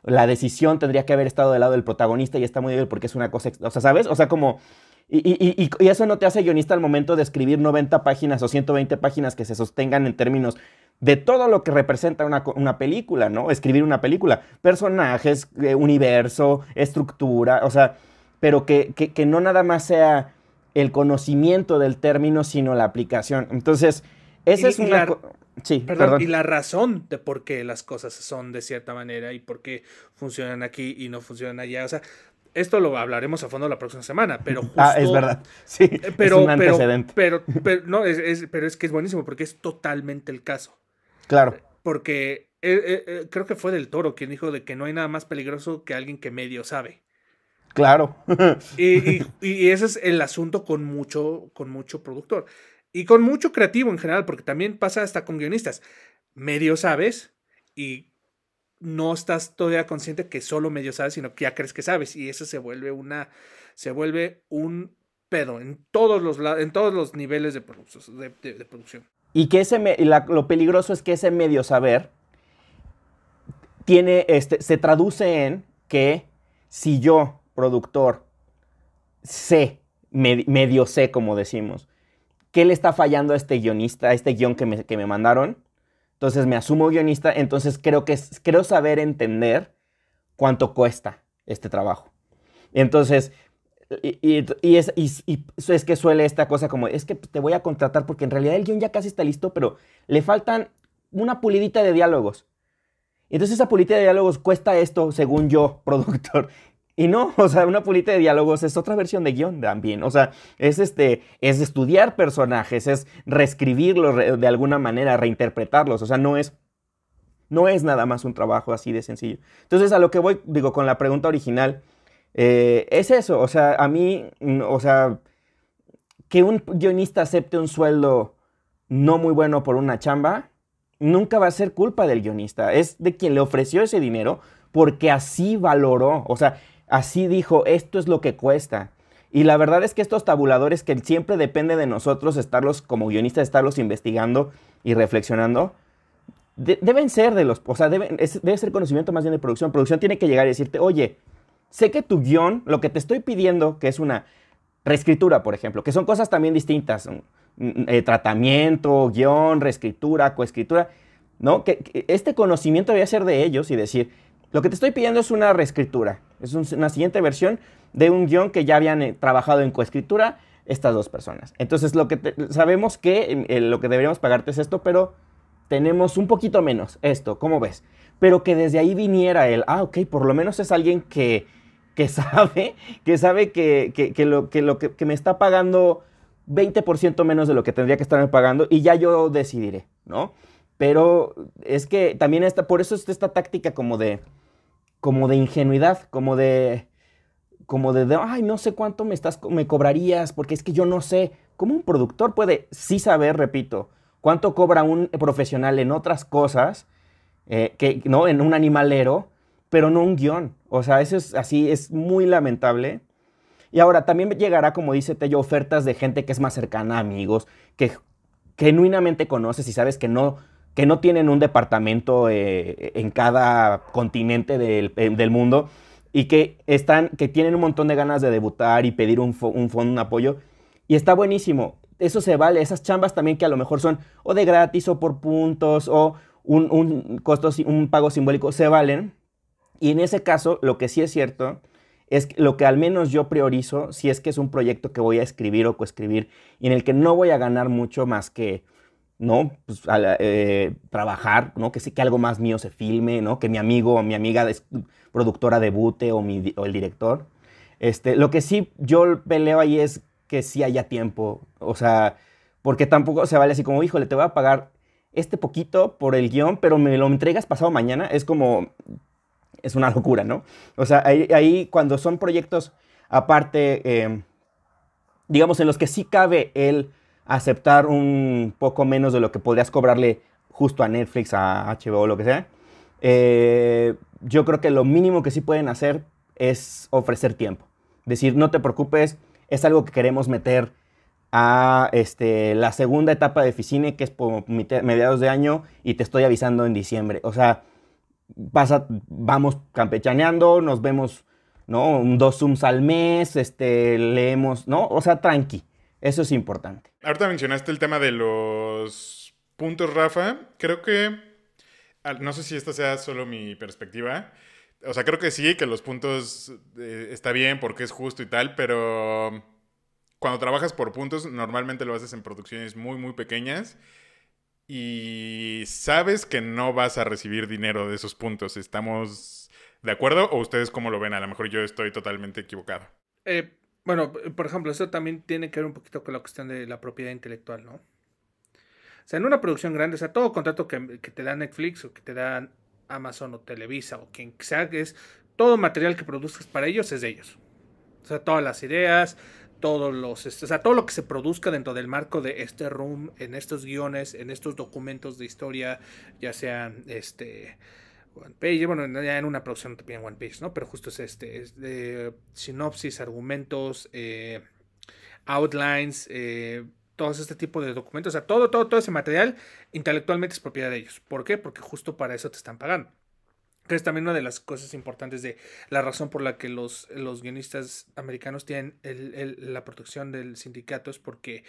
La decisión tendría que haber estado del lado del protagonista y está muy débil porque es una cosa, o sea, ¿sabes? O sea, como... Y eso no te hace guionista al momento de escribir 90 páginas o 120 páginas que se sostengan en términos de todo lo que representa una película, ¿no? Escribir una película, personajes, universo, estructura, o sea, pero que no nada más sea el conocimiento del término, sino la aplicación. Entonces, esa es una... Sí, perdón. Y la razón de por qué las cosas son de cierta manera y por qué funcionan aquí y no funcionan allá, o sea... Esto lo hablaremos a fondo la próxima semana, pero justo... Ah, es verdad, sí, pero, es un antecedente. Pero es que es buenísimo porque es totalmente el caso. Claro. Porque creo que fue Del Toro quien dijo de que no hay nada más peligroso que alguien que medio sabe. Claro. Y ese es el asunto con mucho productor. Y con mucho creativo en general, porque también pasa hasta con guionistas. Medio sabes y... no estás todavía consciente que solo medio sabes, sino que ya crees que sabes. Y eso se vuelve un pedo en todos los niveles de producción. Y que lo peligroso es que ese medio saber tiene, se traduce en que si yo, productor, sé, medio sé, como decimos, ¿qué le está fallando a este guionista, a este guión que me mandaron? Entonces me asumo guionista, entonces creo saber entender cuánto cuesta este trabajo. Entonces, es que suele esta cosa como, es que te voy a contratar porque en realidad el guión ya casi está listo, pero le faltan una pulidita de diálogos. Entonces esa pulidita de diálogos cuesta esto, según yo, productor. Y no, o sea, una pulita de diálogos es otra versión de guión también. O sea, es estudiar personajes, es reescribirlos de alguna manera, reinterpretarlos. O sea, no es nada más un trabajo así de sencillo. Entonces, a lo que voy, digo, con la pregunta original, es eso. O sea, a mí, o sea, que un guionista acepte un sueldo no muy bueno por una chamba, nunca va a ser culpa del guionista. Es de quien le ofreció ese dinero porque así valoró, o sea... Así dijo, esto es lo que cuesta. Y la verdad es que estos tabuladores que siempre depende de nosotros estarlos, como guionistas, estarlos investigando y reflexionando, deben ser de los... O sea, debe ser conocimiento más bien de producción. Producción tiene que llegar y decirte, oye, sé que tu guión, lo que te estoy pidiendo, que es una reescritura, por ejemplo, que son cosas también distintas, tratamiento, guión, reescritura, coescritura, ¿no? Que este conocimiento debe ser de ellos y decir... Lo que te estoy pidiendo es una reescritura, es una siguiente versión de un guión que ya habían trabajado en coescritura estas dos personas. Entonces, sabemos que lo que deberíamos pagarte es esto, pero tenemos un poquito menos esto, ¿cómo ves? Pero que desde ahí viniera el, por lo menos es alguien que sabe que me está pagando 20% menos de lo que tendría que estarme pagando y ya yo decidiré, ¿no? Pero es que también por eso está esta táctica como de ingenuidad, como de ay, no sé cuánto me cobrarías, porque es que yo no sé. ¿Cómo un productor puede sí saber, repito, cuánto cobra un profesional en otras cosas, no en un animalero, pero no un guión? O sea, eso es así, es muy lamentable. Y ahora también llegará, como dice Tello, ofertas de gente que es más cercana a amigos, que genuinamente conoces y sabes que no tienen un departamento en cada continente del mundo y que tienen un montón de ganas de debutar y pedir un apoyo. Y está buenísimo. Eso se vale. Esas chambas también que a lo mejor son o de gratis o por puntos o un pago simbólico, se valen. Y en ese caso, lo que sí es cierto es que lo que al menos yo priorizo, si es que es un proyecto que voy a escribir o coescribir y en el que no voy a ganar mucho más que... ¿no? Pues, trabajar, ¿no? Que algo más mío se filme, ¿no? Que mi amigo o mi amiga productora debute o el director. Lo que sí yo peleo ahí es que sí haya tiempo, o sea, porque tampoco se vale así como, híjole, te voy a pagar este poquito por el guión, pero me lo entregas pasado mañana, es como, es una locura, ¿no? O sea, ahí cuando son proyectos aparte, digamos, en los que sí cabe el... aceptar un poco menos de lo que podrías cobrarle justo a Netflix, a HBO, lo que sea, yo creo que lo mínimo que sí pueden hacer es ofrecer tiempo. Decir, no te preocupes, es algo que queremos meter a la segunda etapa de EFICINE, que es por mediados de año, y te estoy avisando en diciembre. O sea, vamos campechaneando, nos vemos, ¿no? 2 Zooms al mes, leemos, ¿no? O sea, tranqui. Eso es importante. Ahorita mencionaste el tema de los puntos, Rafa. Creo que, no sé si esta sea solo mi perspectiva, o sea, creo que sí, que los puntos está bien porque es justo y tal, pero cuando trabajas por puntos, normalmente lo haces en producciones muy, muy pequeñas y sabes que no vas a recibir dinero de esos puntos. ¿Estamos de acuerdo? ¿O ustedes cómo lo ven? A lo mejor yo estoy totalmente equivocado. Bueno, por ejemplo, eso también tiene que ver un poquito con la cuestión de la propiedad intelectual, ¿no? O sea, en una producción grande, o sea, todo contrato que te da Netflix o que te da Amazon o Televisa o quien sea, que es todo material que produzcas para ellos es de ellos. O sea, todas las ideas, todos los, o sea, todo lo que se produzca dentro del marco de este room, en estos guiones, en estos documentos de historia, ya sean One Page, bueno, ya en una producción no te piden One Page, ¿no? Pero justo es sinopsis, argumentos, outlines, todos este tipo de documentos, o sea, todo ese material intelectualmente es propiedad de ellos. ¿Por qué? Porque justo para eso te están pagando. Que es también una de las cosas importantes de la razón por la que los guionistas americanos tienen la protección del sindicato, es porque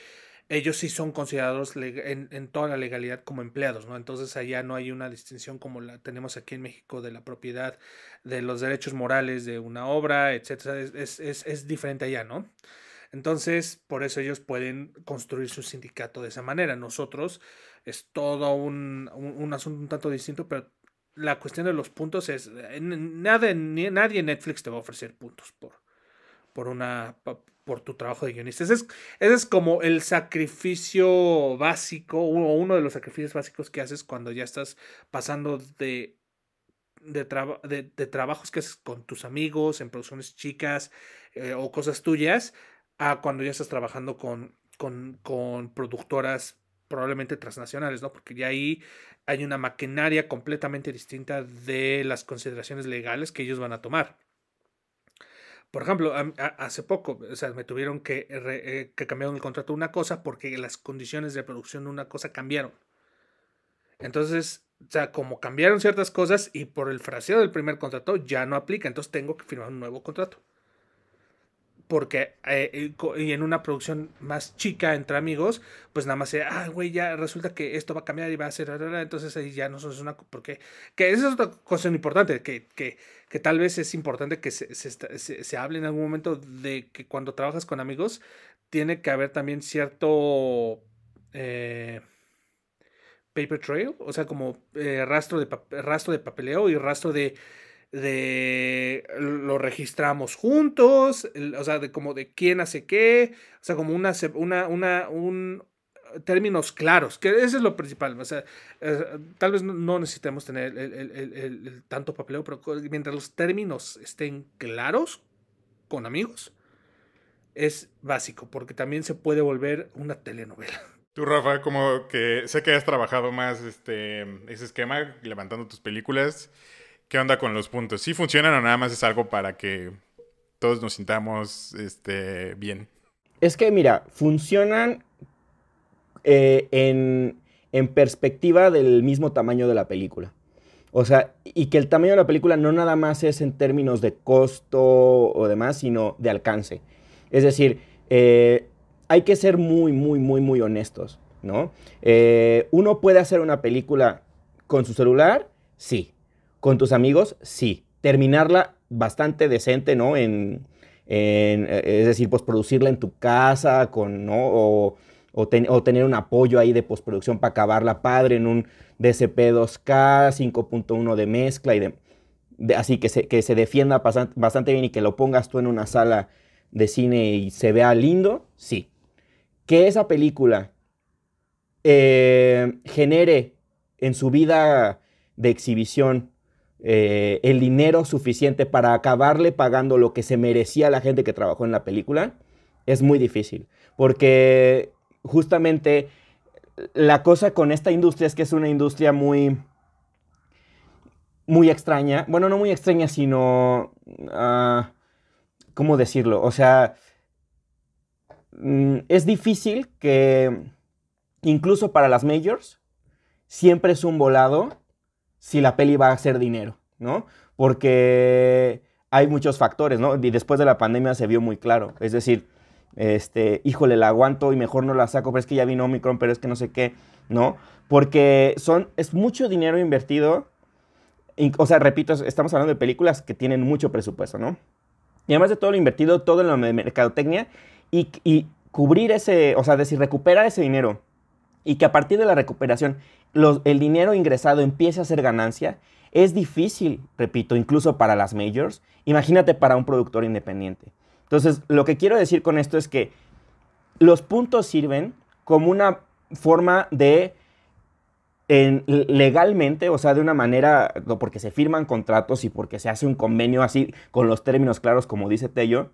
ellos sí son considerados en toda la legalidad como empleados, ¿no? Entonces allá no hay una distinción como la tenemos aquí en México de la propiedad, de los derechos morales de una obra, etcétera. Es diferente allá, ¿no? Entonces, por eso ellos pueden construir su sindicato de esa manera. Nosotros es todo un asunto un tanto distinto, pero la cuestión de los puntos es, nadie en Netflix te va a ofrecer puntos por tu trabajo de guionista. Ese es como el sacrificio básico, o uno de los sacrificios básicos que haces cuando ya estás pasando de trabajos que haces con tus amigos, en producciones chicas o cosas tuyas, a cuando ya estás trabajando con productoras probablemente transnacionales, ¿no? Porque ya ahí hay una maquinaria completamente distinta de las consideraciones legales que ellos van a tomar. Por ejemplo, hace poco, o sea, me tuvieron que cambiar el contrato de una cosa porque las condiciones de producción de una cosa cambiaron. Entonces, o sea, como cambiaron ciertas cosas y por el fraseo del primer contrato ya no aplica, entonces tengo que firmar un nuevo contrato. Porque y en una producción más chica entre amigos, pues nada más güey, ya resulta que esto va a cambiar y va a ser, entonces ahí ya no es una, porque que esa es otra cosa importante, que tal vez es importante que se hable en algún momento de que cuando trabajas con amigos tiene que haber también cierto paper trail, o sea, como rastro de papeleo y rastro de lo registramos juntos, o sea, de como de quién hace qué, o sea, como un términos claros, que ese es lo principal, o sea, tal vez no necesitemos tener el tanto papeleo, pero mientras los términos estén claros con amigos, es básico, porque también se puede volver una telenovela. Tú, Rafa, como que sé que has trabajado más ese esquema, levantando tus películas. ¿Qué onda con los puntos? ¿Sí funcionan o nada más es algo para que todos nos sintamos bien? Es que, mira, funcionan en perspectiva del mismo tamaño de la película. O sea, y que el tamaño de la película no nada más es en términos de costo o demás, sino de alcance. Es decir, hay que ser muy honestos, ¿no? ¿Uno puede hacer una película con su celular? Sí. Con tus amigos, sí. Terminarla bastante decente, ¿no? Es decir, pues producirla en tu casa, con, ¿no? O tener un apoyo ahí de postproducción para acabarla padre en un DCP 2K, 5.1 de mezcla, y así que se defienda bastante bien y que lo pongas tú en una sala de cine y se vea lindo, sí. Que esa película genere en su vida de exhibición el dinero suficiente para acabarle pagando lo que se merecía la gente que trabajó en la película, es muy difícil. Porque justamente la cosa con esta industria es que es una industria muy extraña. Bueno, no muy extraña, sino... ¿cómo decirlo? O sea, es difícil que incluso para las majors siempre es un volado si la peli va a hacer dinero, ¿no? Porque hay muchos factores, ¿no? Y después de la pandemia se vio muy claro. Es decir, híjole, la aguanto y mejor no la saco, pero es que ya vino Omicron, pero es que no sé qué, ¿no? Porque es mucho dinero invertido. O sea, repito, estamos hablando de películas que tienen mucho presupuesto, ¿no? Y además de todo lo invertido, todo en la mercadotecnia, y cubrir ese, o sea, decir, recuperar ese dinero y que a partir de la recuperación el dinero ingresado empiece a ser ganancia, es difícil, repito, incluso para las majors, imagínate para un productor independiente. Entonces, lo que quiero decir con esto es que los puntos sirven como una forma de, legalmente, o sea, de una manera, porque se firman contratos y porque se hace un convenio así, con los términos claros, como dice Tello,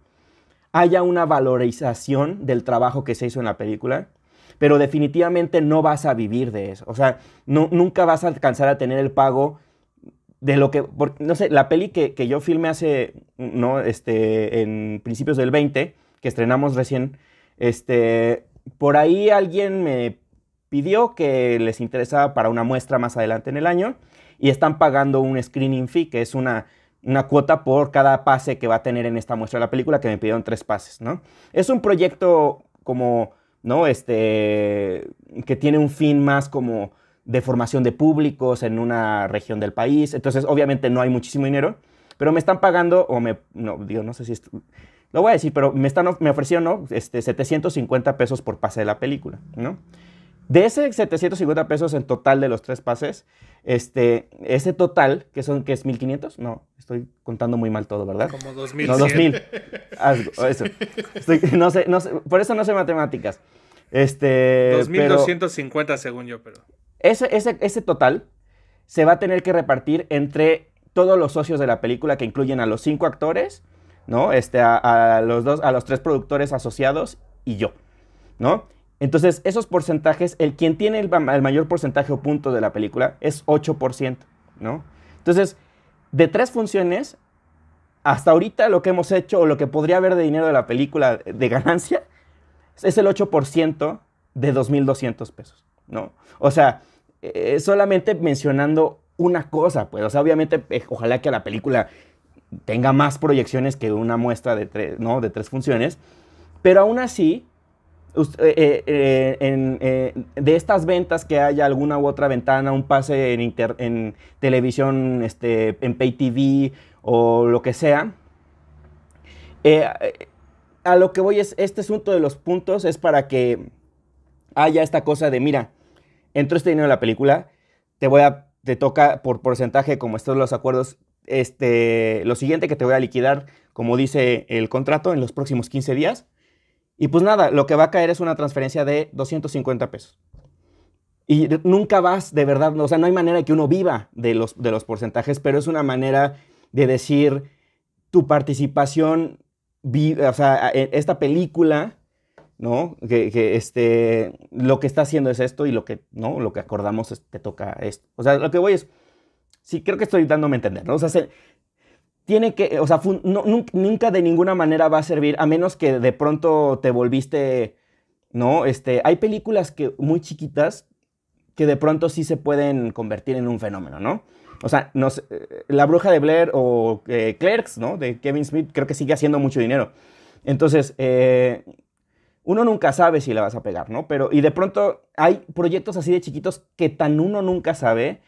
haya una valorización del trabajo que se hizo en la película, pero definitivamente no vas a vivir de eso. O sea, nunca vas a alcanzar a tener el pago de lo que... no sé, la peli que yo filmé hace, en principios del 20, que estrenamos recién, por ahí alguien me pidió que les interesaba para una muestra más adelante en el año y están pagando un screening fee, que es una cuota por cada pase que va a tener en esta muestra de la película, que me pidieron 3 pases, ¿no? Es un proyecto como, ¿no? Que tiene un fin más como de formación de públicos en una región del país. Entonces, obviamente no hay muchísimo dinero, pero me están pagando, no sé si... lo voy a decir, pero me ofrecieron, ¿no? 750 pesos por pase de la película, ¿no? De ese 750 pesos en total de los 3 pases, ese total, que es 1,500, no, estoy contando muy mal todo, ¿verdad? Como 2,000. No, 2,000. Eso. No sé, por eso no sé matemáticas. 2,250 según yo, pero... Ese total se va a tener que repartir entre todos los socios de la película, que incluyen a los 5 actores, ¿no? A los 3 productores asociados y yo, ¿no? Entonces, esos porcentajes, quien tiene el mayor porcentaje o punto de la película es 8%, ¿no? Entonces, de 3 funciones, hasta ahorita lo que hemos hecho o lo que podría haber de dinero de la película de ganancia es el 8% de 2,200 pesos, ¿no? O sea, solamente mencionando una cosa, pues, o sea, obviamente, ojalá que la película tenga más proyecciones que una muestra de 3 funciones, pero aún así... de estas ventas que haya alguna u otra ventana, un pase en televisión, en Pay TV o lo que sea, a lo que voy es, este asunto de los puntos es para que haya esta cosa de, mira, entró este dinero de la película, te toca por porcentaje, como estos los acuerdos, lo siguiente que te voy a liquidar, como dice el contrato, en los próximos 15 días. Y pues nada, lo que va a caer es una transferencia de 250 pesos. Y nunca vas, de verdad, o sea, no hay manera de que uno viva de los porcentajes, pero es una manera de decir, tu participación, o sea, esta película, ¿no? Lo que está haciendo es esto y lo que acordamos te toca esto. O sea, lo que voy es, sí, creo que estoy dándome a entender, ¿no? O sea, tiene que, o sea, nunca de ninguna manera va a servir, a menos que de pronto te volviste, ¿no? Hay películas muy chiquitas que de pronto sí se pueden convertir en un fenómeno, ¿no? O sea, no sé, La Bruja de Blair o Clerks, ¿no? De Kevin Smith, creo que sigue haciendo mucho dinero. Entonces, uno nunca sabe si la vas a pegar, ¿no? Pero, y de pronto hay proyectos así de chiquitos que tan uno nunca sabe...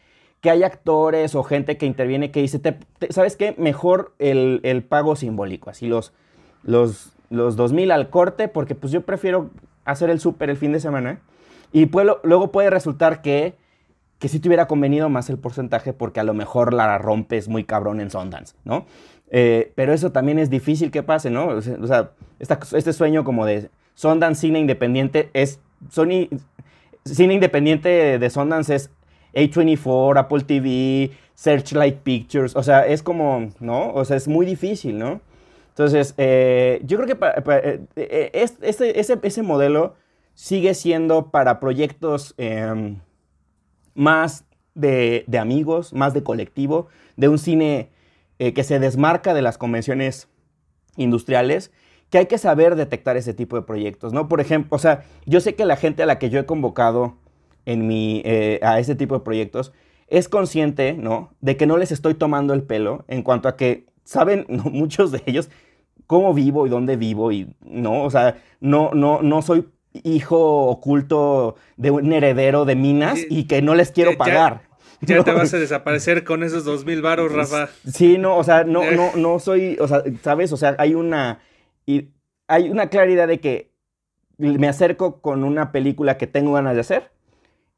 que hay actores o gente que interviene que dice, ¿sabes qué? Mejor el pago simbólico, así los 2,000 al corte, porque pues yo prefiero hacer el súper el fin de semana. Y luego puede resultar que sí te hubiera convenido más el porcentaje, porque a lo mejor la rompes muy cabrón en Sundance, ¿no? Pero eso también es difícil que pase, ¿no? O sea, este sueño como de Sundance cine independiente es... Sony cine independiente de Sundance es... A24, Apple TV, Searchlight Pictures, o sea, es como, ¿no? O sea, es muy difícil, ¿no? Entonces, yo creo que ese modelo sigue siendo para proyectos más de amigos, más de colectivo, de un cine que se desmarca de las convenciones industriales, que hay que saber detectar ese tipo de proyectos, ¿no? Por ejemplo, o sea, yo sé que la gente a la que yo he convocado a este tipo de proyectos, es consciente, ¿no?, de que no les estoy tomando el pelo en cuanto a que saben, ¿no?, muchos de ellos cómo vivo y dónde vivo y, ¿no? O sea, no soy hijo oculto de un heredero de minas y que no les quiero pagar. Ya no. Te vas a desaparecer con esos 2,000 varos, Rafa. Sí, no, o sea, no soy, o sea, ¿sabes? O sea, hay una claridad de que me acerco con una película que tengo ganas de hacer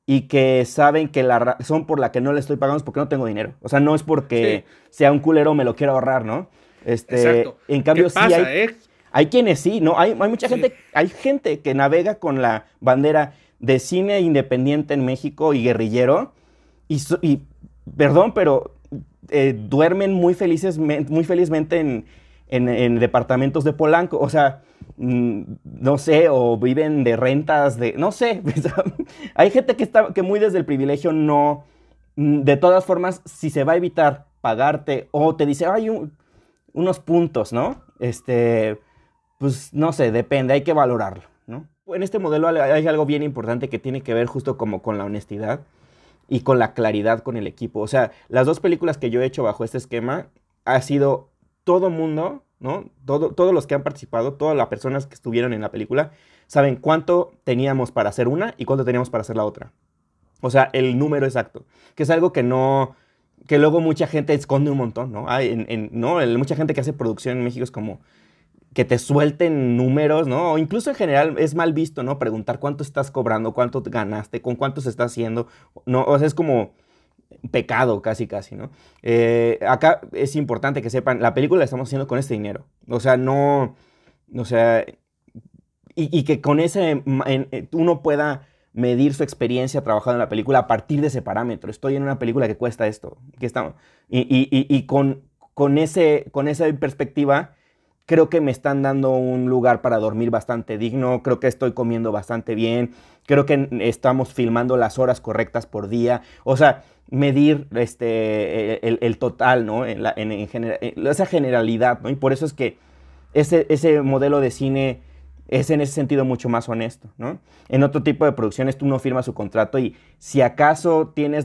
y que saben que la razón por la que no le estoy pagando es porque no tengo dinero. O sea, no es porque sea un culero, me lo quiero ahorrar, ¿no? Exacto. En cambio, sí pasa, hay quienes sí, ¿no? Hay mucha gente, hay gente que navega con la bandera de cine independiente en México y guerrillero, y perdón, pero duermen muy felizmente en departamentos de Polanco, o sea, no sé, o viven de rentas, de no sé. Hay gente que está muy desde el privilegio, no. De todas formas, si se va a evitar pagarte o te dice, hay unos puntos, ¿no? Pues no sé, depende, hay que valorarlo, ¿no? En este modelo hay algo bien importante que tiene que ver justo como con la honestidad y con la claridad con el equipo. O sea, las dos películas que yo he hecho bajo este esquema ha sido todo mundo, ¿no? Todos los que han participado, todas las personas que estuvieron en la película, saben cuánto teníamos para hacer una y cuánto teníamos para hacer la otra. O sea, el número exacto, que es algo que no... que luego mucha gente esconde un montón, ¿no? Hay ¿no? Mucha gente que hace producción en México es como... que te suelten números, ¿no? O incluso en general es mal visto, ¿no? Preguntar cuánto estás cobrando, cuánto ganaste, con cuánto se está haciendo, ¿no? O sea, es como pecado casi, casi, ¿no? Acá es importante que sepan, la película la estamos haciendo con este dinero. O sea, no... O sea... Y que con ese... uno pueda medir su experiencia trabajando en la película a partir de ese parámetro. Estoy en una película que cuesta esto. Que estamos, y con esa perspectiva... Creo que me están dando un lugar para dormir bastante digno, creo que estoy comiendo bastante bien, creo que estamos filmando las horas correctas por día. O sea, medir el total, ¿no? En esa generalidad, ¿no? Y por eso es que ese modelo de cine es en ese sentido mucho más honesto, ¿no? En otro tipo de producciones tú no firmas su contrato y si acaso tienes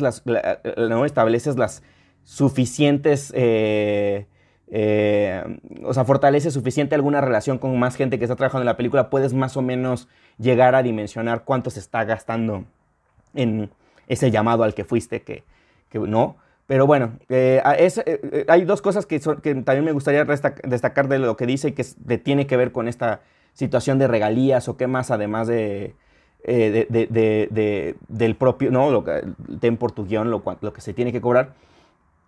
¿no? Estableces las suficientes... o sea, fortalece suficiente alguna relación con más gente que está trabajando en la película, puedes más o menos llegar a dimensionar cuánto se está gastando en ese llamado al que fuiste, que no. Pero bueno, hay dos cosas que también me gustaría destacar de lo que dice y que tiene que ver con esta situación de regalías o qué más, además del propio, ¿no? Ten por tu guión, lo que se tiene que cobrar.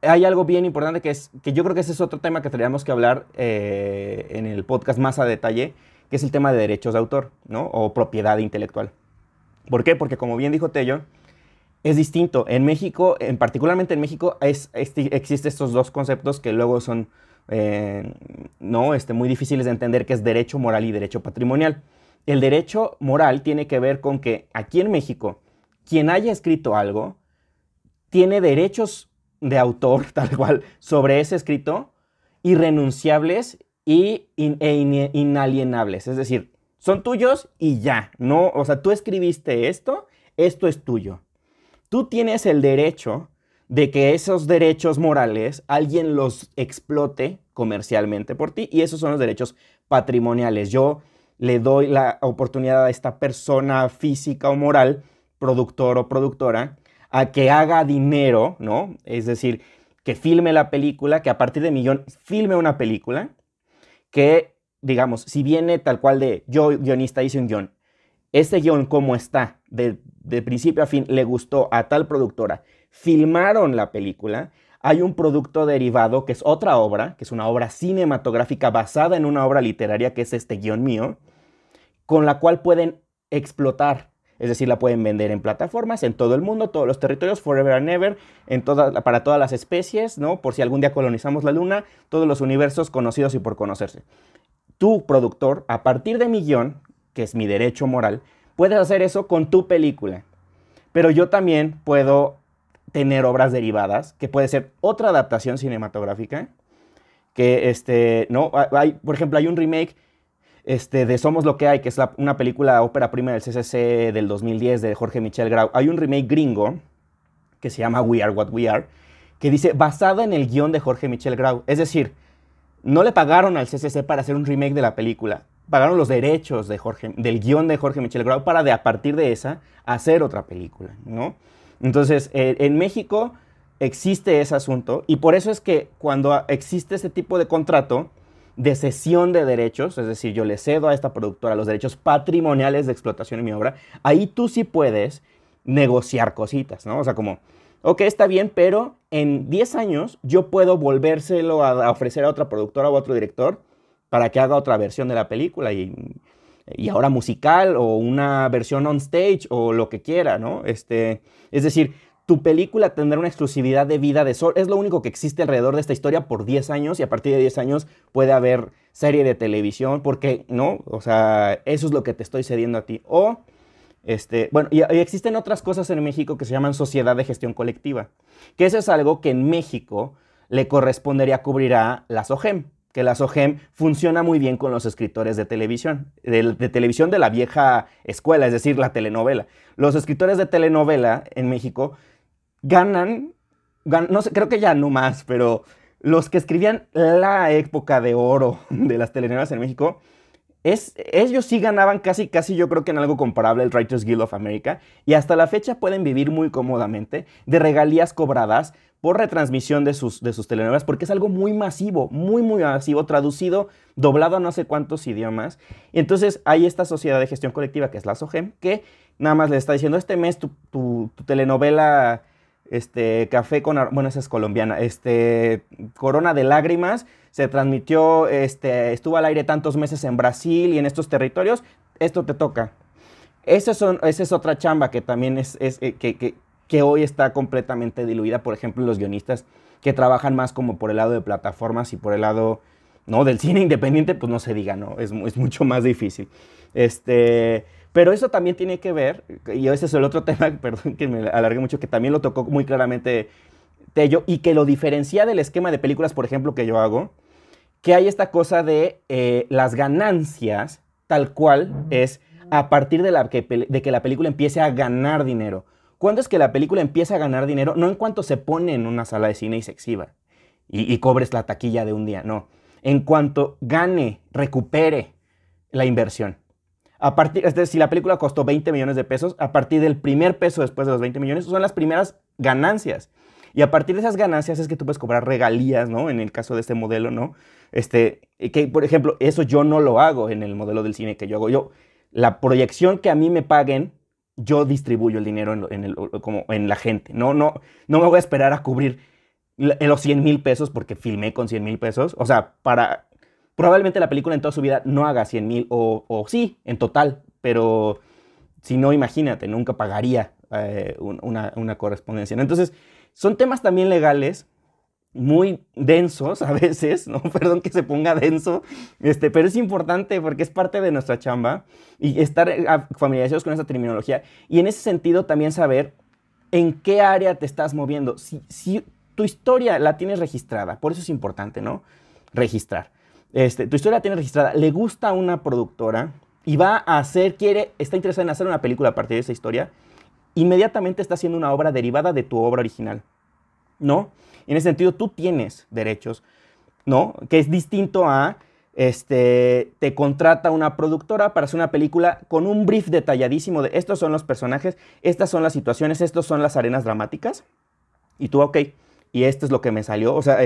Hay algo bien importante que yo creo que ese es otro tema que tendríamos que hablar en el podcast más a detalle, que es el tema de derechos de autor, ¿no? O propiedad intelectual. ¿Por qué? Porque como bien dijo Tello, es distinto. En México, particularmente en México, existen estos dos conceptos que luego son ¿no? Muy difíciles de entender, que es derecho moral y derecho patrimonial. El derecho moral tiene que ver con que aquí en México, quien haya escrito algo tiene derechos de autor, tal cual, sobre ese escrito, irrenunciables inalienables. Es decir, son tuyos y ya. No, o sea, tú escribiste esto es tuyo. Tú tienes el derecho de que esos derechos morales alguien los explote comercialmente por ti, y esos son los derechos patrimoniales. Yo le doy la oportunidad a esta persona física o moral, productor o productora, a que haga dinero, ¿no? Es decir, que filme la película, que a partir de mi guión filme una película, que, digamos, si viene tal cual de yo, guionista, hice un guión, este guión como está, de principio a fin, le gustó a tal productora, filmaron la película, hay un producto derivado que es otra obra, que es una obra cinematográfica basada en una obra literaria que es este guión mío, con la cual pueden explotar. Es decir, la pueden vender en plataformas, en todo el mundo, todos los territorios, forever and ever, para todas las especies, ¿no? Por si algún día colonizamos la luna, todos los universos conocidos y por conocerse. Tú, productor, a partir de mi guión, que es mi derecho moral, puedes hacer eso con tu película. Pero yo también puedo tener obras derivadas, que puede ser otra adaptación cinematográfica, que, ¿no? Por ejemplo, hay un remake... de Somos lo que hay, que es una película ópera prima del CCC del 2010 de Jorge Michel Grau. Hay un remake gringo que se llama We Are What We Are, que dice basada en el guión de Jorge Michel Grau. Es decir, no le pagaron al CCC para hacer un remake de la película, pagaron los derechos del guión de Jorge Michel Grau para a partir de esa hacer otra película, ¿no? Entonces, en México existe ese asunto y por eso es que cuando existe este tipo de contrato de cesión de derechos, es decir, yo le cedo a esta productora los derechos patrimoniales de explotación en mi obra, ahí tú sí puedes negociar cositas, ¿no? O sea, como, ok, está bien, pero en 10 años yo puedo volvérselo a ofrecer a otra productora o a otro director para que haga otra versión de la película y ahora musical o una versión on stage o lo que quiera, ¿no? Es decir, tu película tendrá una exclusividad de vida de sol. Es lo único que existe alrededor de esta historia por 10 años y a partir de 10 años puede haber serie de televisión porque, ¿no? O sea, eso es lo que te estoy cediendo a ti. O, bueno, y existen otras cosas en México que se llaman sociedad de gestión colectiva, que eso es algo que en México le correspondería cubrir a la SOGEM, que la SOGEM funciona muy bien con los escritores de televisión de la vieja escuela, es decir, la telenovela. Los escritores de telenovela en México ganan, no sé, creo que ya no más, pero los que escribían la época de oro de las telenovelas en México, ellos sí ganaban casi yo creo que en algo comparable al Writers Guild of America, y hasta la fecha pueden vivir muy cómodamente de regalías cobradas por retransmisión de sus telenovelas, porque es algo muy masivo, muy masivo, traducido, doblado a no sé cuántos idiomas. Y entonces hay esta sociedad de gestión colectiva, que es la SOGEM, que nada más le está diciendo, este mes tu telenovela, Café con... Bueno, esa es colombiana. Corona de Lágrimas se transmitió, estuvo al aire tantos meses en Brasil y en estos territorios, esto te toca. Esa es otra chamba que también que hoy está completamente diluida, por ejemplo, los guionistas que trabajan más como por el lado de plataformas y por el lado, ¿no?, del cine independiente, pues no se diga, ¿no? Es mucho más difícil. Pero eso también tiene que ver, y ese es el otro tema, perdón que me alargué mucho, que también lo tocó muy claramente Tello, y que lo diferencia del esquema de películas, por ejemplo, que yo hago, que hay esta cosa de las ganancias, tal cual es a partir de que la película empiece a ganar dinero. ¿Cuándo es que la película empieza a ganar dinero? No en cuanto se pone en una sala de cine y se exhiba y cobres la taquilla de un día, no. En cuanto gane, recupere la inversión. A partir, si la película costó 20 millones de pesos, a partir del primer peso después de los 20 millones son las primeras ganancias. Y a partir de esas ganancias es que tú puedes cobrar regalías, ¿no? En el caso de este modelo, ¿no? Que, por ejemplo, eso yo no lo hago en el modelo del cine que yo hago. La proyección que a mí me paguen, yo distribuyo el dinero como en la gente. No me voy a esperar a cubrir los 100,000 pesos porque filmé con 100,000 pesos. O sea, probablemente la película en toda su vida no haga 100,000 o sí, en total. Pero si no, imagínate, nunca pagaría una correspondencia, ¿no? Entonces, son temas también legales muy densos a veces, ¿no? Perdón que se ponga denso, pero es importante porque es parte de nuestra chamba y estar familiarizados con esa terminología. Y en ese sentido también saber en qué área te estás moviendo. Si tu historia la tienes registrada, por eso es importante, ¿no? Registrar. Tu historia la tienes registrada, le gusta a una productora y va a hacer, está interesada en hacer una película a partir de esa historia, inmediatamente está haciendo una obra derivada de tu obra original, ¿no? En ese sentido, tú tienes derechos, ¿no? Que es distinto a, te contrata una productora para hacer una película con un brief detalladísimo de estos son los personajes, estas son las situaciones, estas son las arenas dramáticas, y tú, ok, y esto es lo que me salió. O sea,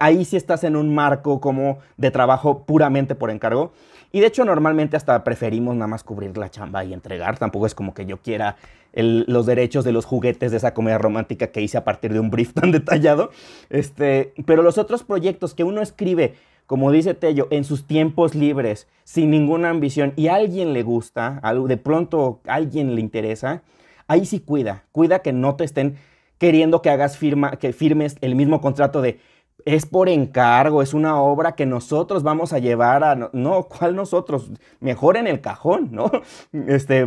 ahí sí estás en un marco como de trabajo puramente por encargo. Y de hecho, normalmente hasta preferimos nada más cubrir la chamba y entregar. Tampoco es como que yo quiera los derechos de los juguetes de esa comedia romántica que hice a partir de un brief tan detallado. Pero los otros proyectos que uno escribe, como dice Tello, en sus tiempos libres, sin ninguna ambición, y a alguien le gusta, de pronto a alguien le interesa, ahí sí cuida que no te estén queriendo que firmes el mismo contrato de es por encargo, es una obra que nosotros vamos a llevar a... No, ¿cuál nosotros? Mejor en el cajón, ¿no?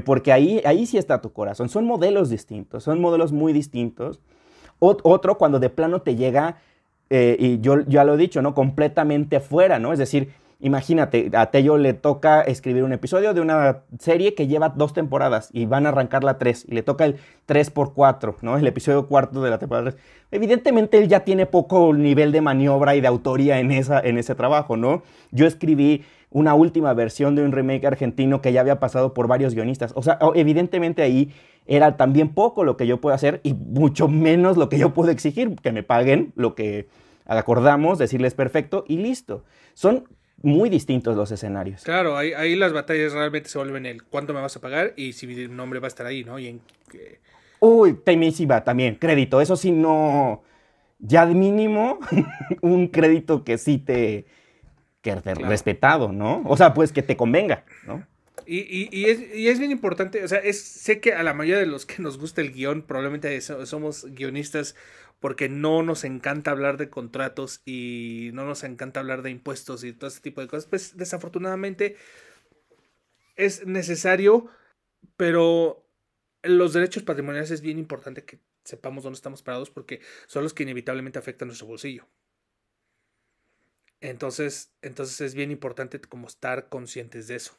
Porque ahí sí está tu corazón. Son modelos distintos, son modelos muy distintos. Otro cuando de plano te llega, y yo ya lo he dicho, ¿no? Completamente afuera, ¿no? Es decir, imagínate, a Tello le toca escribir un episodio de una serie que lleva 2 temporadas y van a arrancar la 3 y le toca el 3x4, ¿no? El episodio cuarto de la temporada 3. Evidentemente él ya tiene poco nivel de maniobra y de autoría en ese trabajo, ¿no? Yo escribí una última versión de un remake argentino que ya había pasado por varios guionistas. O sea, evidentemente ahí era también poco lo que yo puedo hacer y mucho menos lo que yo puedo exigir, que me paguen lo que acordamos, decirles perfecto y listo. Son muy distintos los escenarios. Claro, ahí las batallas realmente se vuelven el cuánto me vas a pagar y si mi nombre va a estar ahí, ¿no? Y en Uy, Temisiva también, crédito. Eso sí, no. Ya de mínimo, un crédito que sí te. Que te claro. Respetado, ¿no? O sea, pues que te convenga, ¿no? Y es bien importante, o sea, sé que a la mayoría de los que nos gusta el guión, probablemente somos guionistas porque no nos encanta hablar de contratos y no nos encanta hablar de impuestos y todo ese tipo de cosas. Pues desafortunadamente es necesario, pero los derechos patrimoniales es bien importante que sepamos dónde estamos parados porque son los que inevitablemente afectan nuestro bolsillo. Entonces es bien importante como estar conscientes de eso.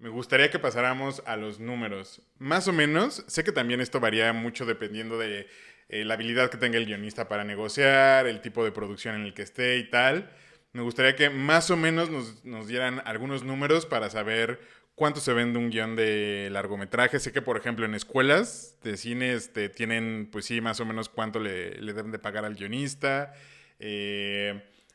Me gustaría que pasáramos a los números. Más o menos, sé que también esto varía mucho dependiendo de la habilidad que tenga el guionista para negociar, el tipo de producción en el que esté y tal. Me gustaría que más o menos nos dieran algunos números para saber cuánto se vende un guión de largometraje. Sé que, por ejemplo, en escuelas de cine tienen, pues sí, más o menos cuánto le deben de pagar al guionista.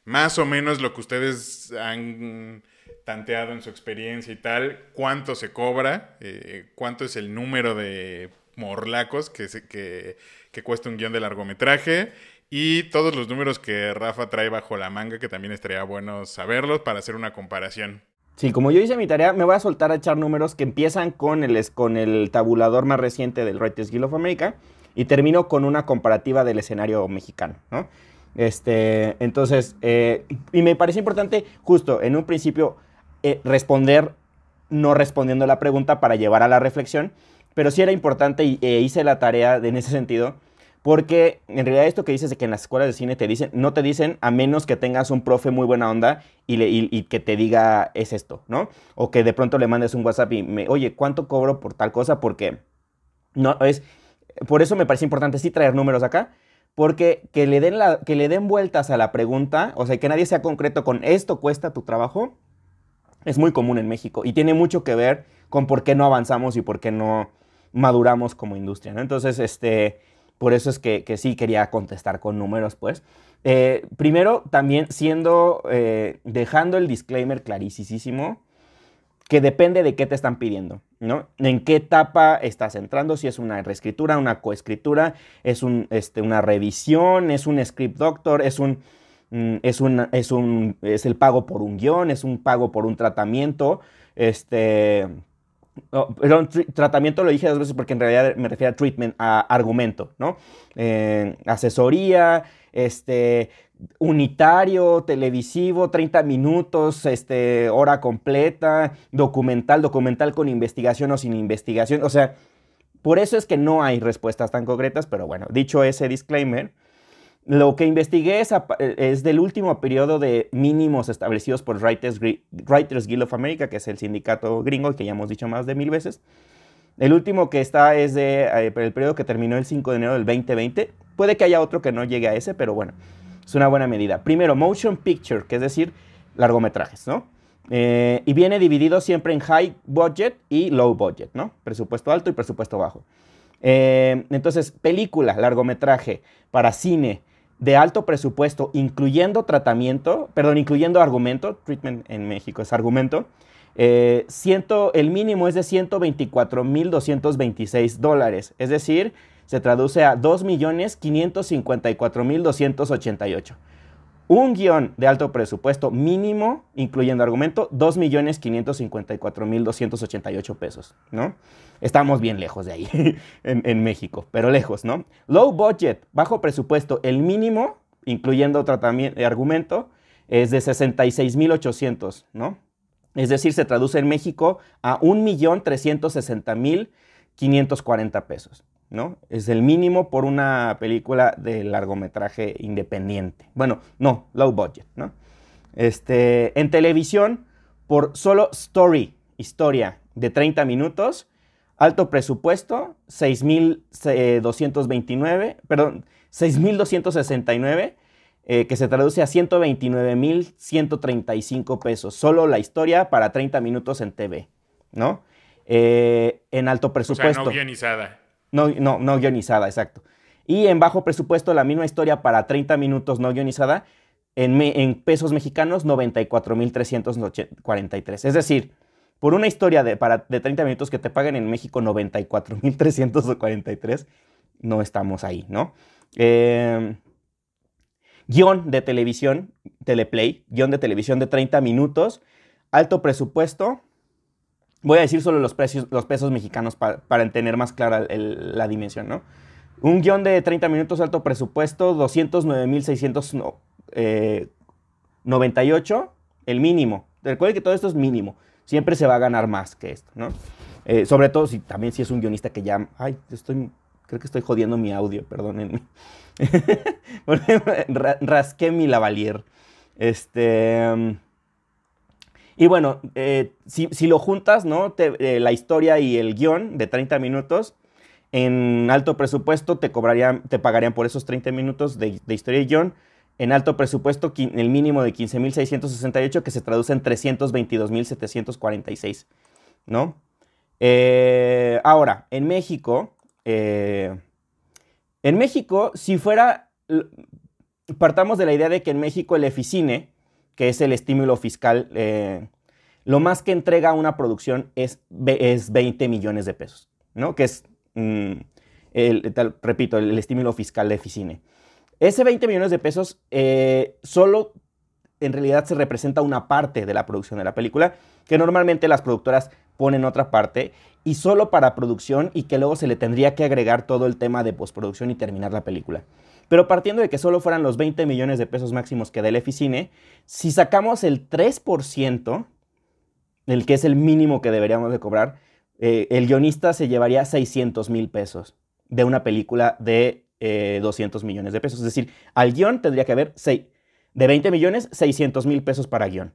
Más o menos lo que ustedes han tanteado en su experiencia y tal, cuánto se cobra, cuánto es el número de morlacos que cuesta un guión de largometraje y todos los números que Rafa trae bajo la manga, que también estaría bueno saberlos para hacer una comparación. Sí, como yo hice mi tarea, me voy a soltar a echar números que empiezan con el tabulador más reciente del Writers Guild of America y termino con una comparativa del escenario mexicano, ¿no? Entonces, y me parece importante justo en un principio responder, no respondiendo la pregunta para llevar a la reflexión, pero sí era importante y hice la tarea en ese sentido, porque en realidad esto que dices de que en las escuelas de cine te dicen, no te dicen a menos que tengas un profe muy buena onda y que te diga es esto, ¿no? O que de pronto le mandes un WhatsApp y oye, ¿cuánto cobro por tal cosa? Porque no es, por eso me parece importante sí traer números acá. Porque que le den vueltas a la pregunta, o sea, que nadie sea concreto con esto cuesta tu trabajo, es muy común en México y tiene mucho que ver con por qué no avanzamos y por qué no maduramos como industria, ¿no? Entonces, por eso es que sí quería contestar con números, pues. Primero, también dejando el disclaimer clarísimo, que depende de qué te están pidiendo, ¿no? En qué etapa estás entrando, si es una reescritura, una coescritura, es una revisión, es un script doctor, es el pago por un guión, es un pago por un tratamiento, perdón, tratamiento lo dije 2 veces porque en realidad me refiero a treatment, a argumento, ¿no? Asesoría, unitario, televisivo, 30 minutos, hora completa, documental con investigación o sin investigación. O sea, por eso es que no hay respuestas tan concretas, pero bueno, dicho ese disclaimer, lo que investigué es del último periodo de mínimos establecidos por Writers Guild of America, que es el sindicato gringo, que ya hemos dicho más de 1000 veces. El último que está es el periodo que terminó el 5 de enero del 2020. Puede que haya otro que no llegue a ese, pero bueno. Es una buena medida. Primero, motion picture, que es decir, largometrajes, ¿no? Y viene dividido siempre en high budget y low budget, ¿no? Presupuesto alto y presupuesto bajo. Entonces, película, largometraje para cine de alto presupuesto, incluyendo argumento, treatment en México es argumento, el mínimo es de $124,226, es decir, se traduce a $2,554,288. Un guión de alto presupuesto mínimo, incluyendo argumento, $2,554,288, ¿no? Estamos bien lejos de ahí, en México, pero lejos, ¿no? Low budget, bajo presupuesto, el mínimo, incluyendo argumento, es de $66,800, ¿no? Es decir, se traduce en México a $1,360,540, ¿no? Es el mínimo por una película de largometraje independiente. Bueno, no, low budget, ¿no? En televisión, por solo historia de 30 minutos, alto presupuesto, $6,269, que se traduce a $129,135. Solo la historia para 30 minutos en TV, ¿no? En alto presupuesto. O sea, no guionizada. No guionizada, exacto. Y en bajo presupuesto, la misma historia para 30 minutos no guionizada, en pesos mexicanos, $94,343. Es decir, por una historia de 30 minutos que te pagan en México 94,343, no estamos ahí, ¿no? Guión de televisión, teleplay, guión de televisión de 30 minutos, alto presupuesto. Voy a decir solo los precios, los pesos mexicanos para tener más clara la dimensión, ¿no? Un guión de 30 minutos, alto presupuesto, 209,698, el mínimo. Recuerden que todo esto es mínimo. Siempre se va a ganar más que esto, ¿no? Sobre todo si es un guionista que ya... Ay, creo que estoy jodiendo mi audio, perdónenme. Rasqué mi lavalier. Y bueno, si lo juntas, ¿no? La historia y el guión de 30 minutos, en alto presupuesto te pagarían por esos 30 minutos de historia y guión. En alto presupuesto, el mínimo de 15,668, que se traduce en 322,746, ¿no? Ahora, en México, si fuera... Partamos de la idea de que en México el EFICINE, que es el estímulo fiscal, lo más que entrega una producción es 20 millones de pesos, ¿no? Que es, repito, el estímulo fiscal de EFICINE. Ese 20 millones de pesos solo en realidad se representa una parte de la producción de la película, que normalmente las productoras ponen otra parte y solo para producción, y que luego se le tendría que agregar todo el tema de postproducción y terminar la película. Pero partiendo de que solo fueran los 20 millones de pesos máximos que da el EFICINE, si sacamos el 3%, el que es el mínimo que deberíamos de cobrar, el guionista se llevaría 600,000 pesos de una película de 200 millones de pesos. Es decir, al guión tendría que haber, de 20 millones, 600,000 pesos para guión.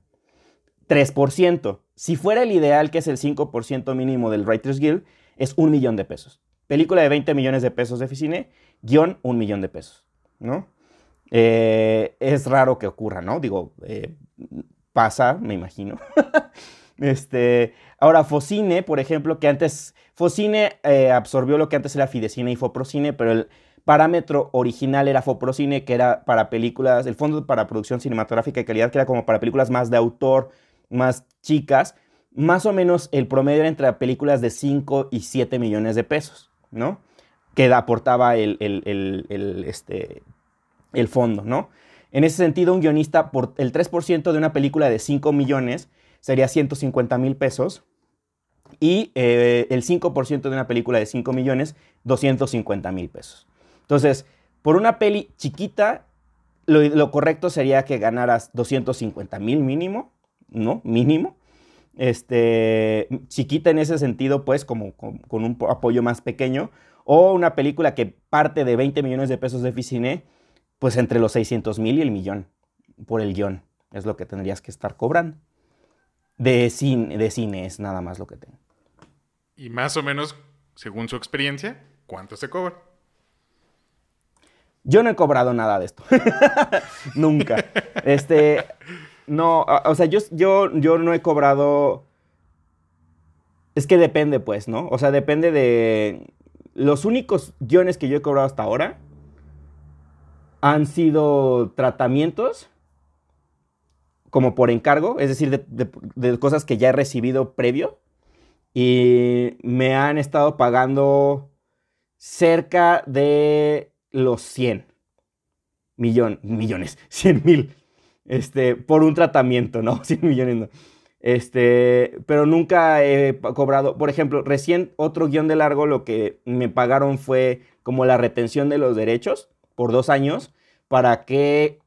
3%. Si fuera el ideal, que es el 5% mínimo del Writers Guild, es 1,000,000 de pesos. Película de 20 millones de pesos de EFICINE, guión 1,000,000 de pesos, ¿no? Es raro que ocurra, ¿no? Digo, pasa, me imagino. Ahora, Focine, por ejemplo, que antes... Focine absorbió lo que antes era Fidecine y Foprocine, pero el parámetro original era Foprocine, que era para películas... El fondo para producción cinematográfica y calidad, que era como para películas más de autor, más chicas. Más o menos el promedio era entre películas de 5 y 7 millones de pesos, ¿no? Que aportaba el fondo, ¿no? En ese sentido, un guionista, por el 3% de una película de 5 millones... sería 150,000 pesos, y el 5% de una película de 5 millones, 250,000 pesos. Entonces, por una peli chiquita, lo correcto sería que ganaras 250,000 mínimo, ¿no? Mínimo. Chiquita en ese sentido, pues, como con un apoyo más pequeño, o una película que parte de 20 millones de pesos de EFICINE, pues entre los 600,000 y el millón por el guión, es lo que tendrías que estar cobrando. De cine es nada más lo que tengo. Y más o menos, según su experiencia, ¿cuánto se cobra? Yo no he cobrado nada de esto. Nunca. No, o sea, yo no he cobrado... Es que depende, pues, ¿no? O sea, depende de... Los únicos guiones que yo he cobrado hasta ahora han sido tratamientos... como por encargo, es decir, de cosas que ya he recibido previo, y me han estado pagando cerca de los 100 mil, por un tratamiento, ¿no? 100 millones no. Pero nunca he cobrado, por ejemplo, recién otro guión de largo, lo que me pagaron fue como la retención de los derechos por 2 años, para que...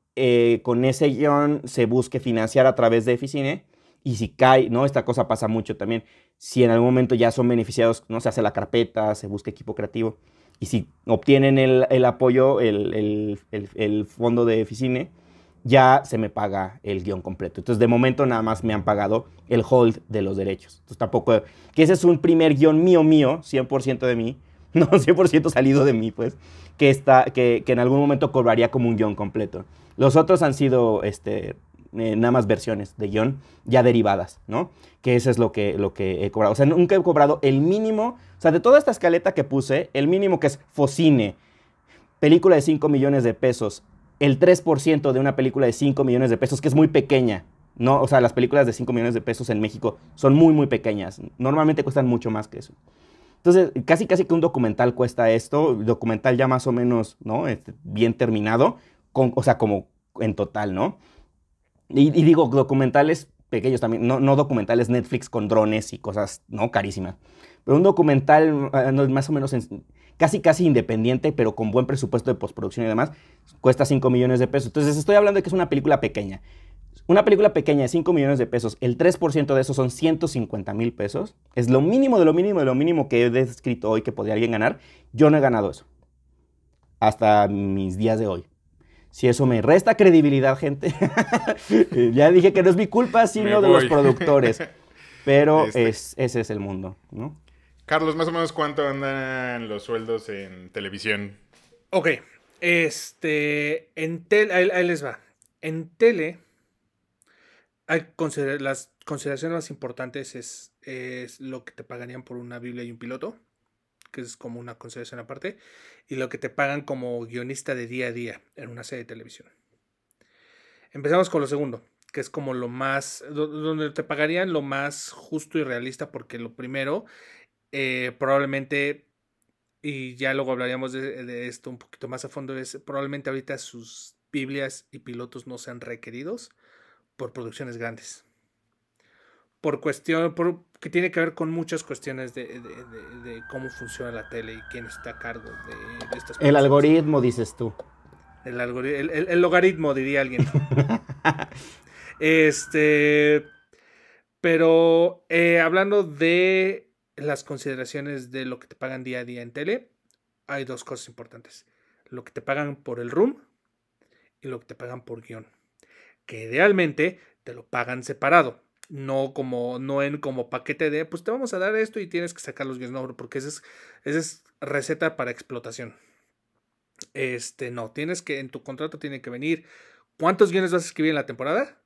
con ese guión se busque financiar a través de EFICINE, y si cae, ¿no? Esta cosa pasa mucho también, si en algún momento ya son beneficiados, ¿no? Se hace la carpeta, se busca equipo creativo, y si obtienen el apoyo, el fondo de EFICINE, ya se me paga el guión completo. Entonces, de momento nada más me han pagado el hold de los derechos. Entonces, tampoco, que ese es un primer guión mío, 100% de mí, no 100% salido de mí, pues, que en algún momento cobraría como un guión completo. Los otros han sido nada más versiones de guión ya derivadas, ¿no? Que eso es lo que he cobrado. O sea, nunca he cobrado el mínimo. O sea, de toda esta escaleta que puse, el mínimo, que es Focine, película de 5 millones de pesos, el 3% de una película de 5 millones de pesos, que es muy pequeña, No, o sea, las películas de 5 millones de pesos en México son muy, muy pequeñas. Normalmente cuestan mucho más que eso. Entonces, casi, casi que un documental cuesta esto. Documental ya más o menos, ¿no? Bien terminado. Con, o sea, como en total, ¿no? Y digo, documentales pequeños también. No documentales Netflix con drones y cosas, ¿no? Carísimas. Pero un documental más o menos casi, casi independiente, pero con buen presupuesto de postproducción y demás, cuesta 5 millones de pesos. Entonces, estoy hablando de que es una película pequeña. Una película pequeña de 5 millones de pesos, el 3% de eso son 150 mil pesos. Es lo mínimo de lo mínimo de lo mínimo que he descrito hoy que podría alguien ganar. Yo no he ganado eso hasta mis días de hoy. Si eso me resta credibilidad, gente, ya dije que no es mi culpa, sino de los productores. Pero ese es el mundo, ¿no? Carlos, más o menos, ¿cuánto andan los sueldos en televisión? Ok, ahí les va. En tele... las consideraciones más importantes es lo que te pagarían por una Biblia y un piloto, que es como una consideración aparte, y lo que te pagan como guionista de día a día en una serie de televisión. Empezamos con lo segundo, que es como lo más, donde te pagarían lo más justo y realista, porque lo primero, probablemente, y ya luego hablaríamos de esto un poquito más a fondo, es probablemente ahorita sus Biblias y pilotos no sean requeridos por producciones grandes, que tiene que ver con muchas cuestiones de cómo funciona la tele y quién está a cargo de estas cosas. El algoritmo, dices tú. El logaritmo, diría alguien. Pero hablando de las consideraciones de lo que te pagan día a día en tele, hay dos cosas importantes. Lo que te pagan por el room y lo que te pagan por guión, que idealmente te lo pagan separado, no como paquete de, pues te vamos a dar esto y tienes que sacar los guiones, no, porque esa es receta para explotación. No, tienes que, en tu contrato tiene que venir cuántos guiones vas a escribir en la temporada,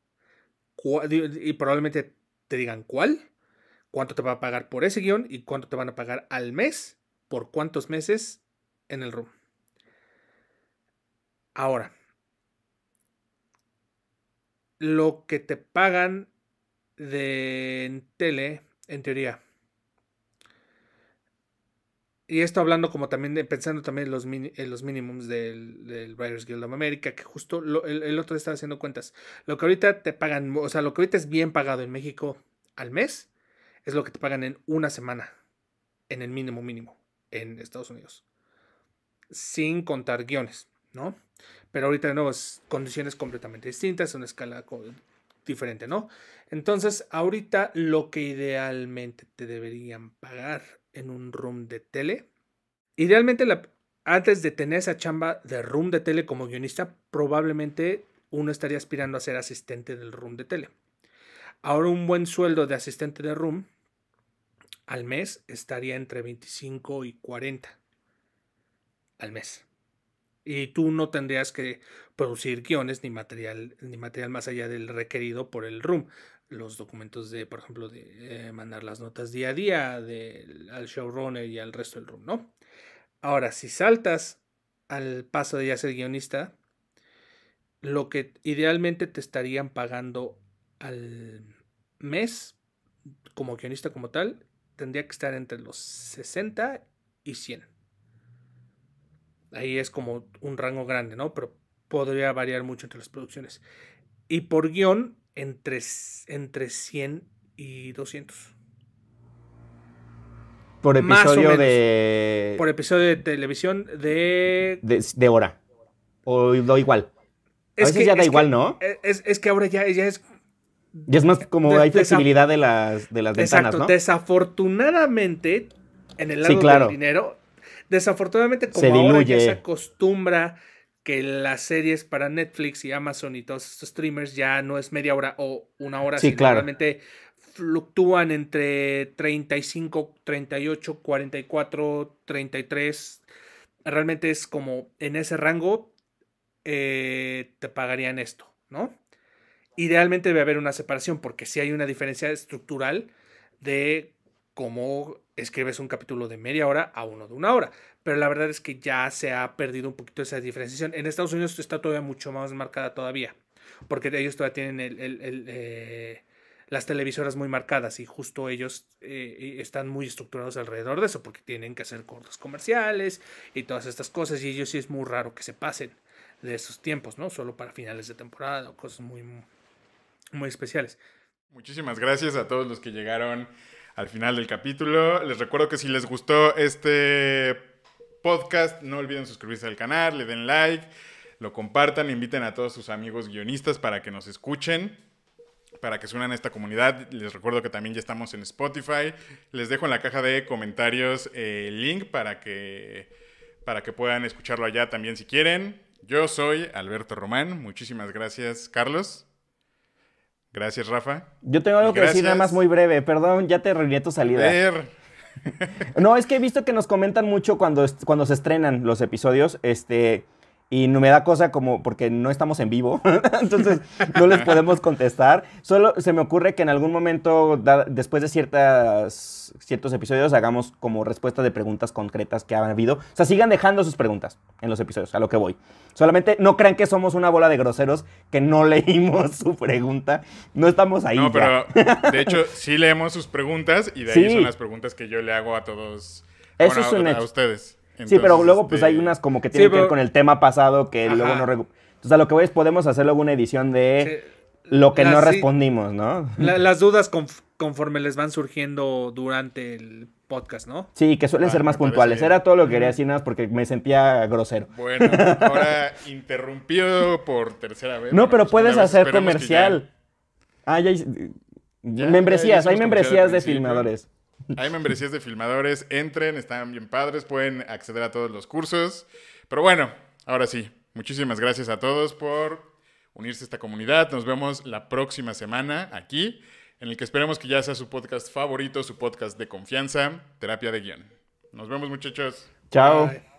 y probablemente te digan cuál, cuánto te va a pagar por ese guión y cuánto te van a pagar al mes, por cuántos meses en el room. Ahora, lo que te pagan en tele, en teoría. Y esto hablando como también, pensando también en los mínimos del Writers Guild of America, que justo el otro estaba haciendo cuentas. Lo que ahorita te pagan, o sea, lo que ahorita es bien pagado en México al mes, es lo que te pagan en una semana, en el mínimo, en Estados Unidos. Sin contar guiones, ¿no? Pero ahorita de nuevo es condiciones completamente distintas, una escala diferente, ¿no? Entonces, ahorita lo que idealmente te deberían pagar en un room de tele, idealmente antes de tener esa chamba de room de tele como guionista, probablemente uno estaría aspirando a ser asistente del room de tele. Ahora un buen sueldo de asistente de room al mes estaría entre 25 y 40 al mes. Y tú no tendrías que producir guiones ni material más allá del requerido por el room. Los documentos de, por ejemplo, de mandar las notas día a día al showrunner y al resto del room, ¿no? Ahora, si saltas al paso de ya ser guionista, lo que idealmente te estarían pagando al mes como guionista como tal, tendría que estar entre los 60 y 100. Ahí es como un rango grande, ¿no? Pero podría variar mucho entre las producciones. Y por guión, entre 100 y 200. Por episodio de... Por episodio de televisión de hora. O da igual. A veces ya da igual, ¿no? Es que ahora ya es... Ya es más como hay flexibilidad de las ventanas, ¿no? Exacto. Desafortunadamente, en el lado del dinero... Desafortunadamente, como ahora ya se acostumbra que las series para Netflix y Amazon y todos estos streamers ya no es media hora o una hora, sino realmente fluctúan entre 35, 38, 44, 33. Realmente es como en ese rango te pagarían esto, ¿no? Idealmente debe haber una separación, porque sí hay una diferencia estructural de cómo escribes un capítulo de media hora a uno de una hora. Pero la verdad es que ya se ha perdido un poquito esa diferenciación. En Estados Unidos está todavía mucho más marcada todavía. porque ellos todavía tienen las televisoras muy marcadas, y justo ellos están muy estructurados alrededor de eso, porque tienen que hacer cortes comerciales y todas estas cosas, y ellos sí es muy raro que se pasen de esos tiempos, ¿no? Solo para finales de temporada o cosas muy, muy especiales. Muchísimas gracias a todos los que llegaron al final del capítulo. Les recuerdo que si les gustó este podcast, no olviden suscribirse al canal, le den like, lo compartan, inviten a todos sus amigos guionistas para que nos escuchen, para que se unan a esta comunidad. Les recuerdo que también ya estamos en Spotify. Les dejo en la caja de comentarios el link para que puedan escucharlo allá también si quieren. Yo soy Alberto Román. Muchísimas gracias, Carlos. Gracias, Rafa. Yo tengo algo que decir nada más muy breve. Perdón, ya te arruiné tu salida. No, es que he visto que nos comentan mucho cuando se estrenan los episodios, y no me da cosa como porque no estamos en vivo, entonces no les podemos contestar. Solo se me ocurre que en algún momento, después de ciertos episodios, hagamos como respuesta de preguntas concretas que han habido. O sea, sigan dejando sus preguntas en los episodios, a lo que voy. Solamente no crean que somos una bola de groseros que no leímos su pregunta. No estamos ahí. No, ya. Pero de hecho sí leemos sus preguntas, y de ahí son las preguntas que yo le hago a todos. Eso bueno, es un hecho. A ustedes. Entonces, sí, pero luego pues hay unas como que tienen que ver con el tema pasado que luego no... Entonces a lo que voy es, podemos hacer luego una edición de lo que no respondimos, ¿no? Las dudas conforme les van surgiendo durante el podcast, ¿no? Sí, que suelen ser más puntuales. Era todo lo que quería decir, nada más porque me sentía grosero. Bueno, ahora interrumpido por tercera vez. No, pero puedes hacer comercial. Hay membresías de Filmadores. Hay membresías de Filmadores, entren, están bien padres, pueden acceder a todos los cursos. Pero bueno, ahora sí, muchísimas gracias a todos por unirse a esta comunidad. Nos vemos la próxima semana aquí, en el que esperemos que ya sea su podcast favorito, su podcast de confianza, Terapia de Guión. Nos vemos, muchachos. Chao. Bye.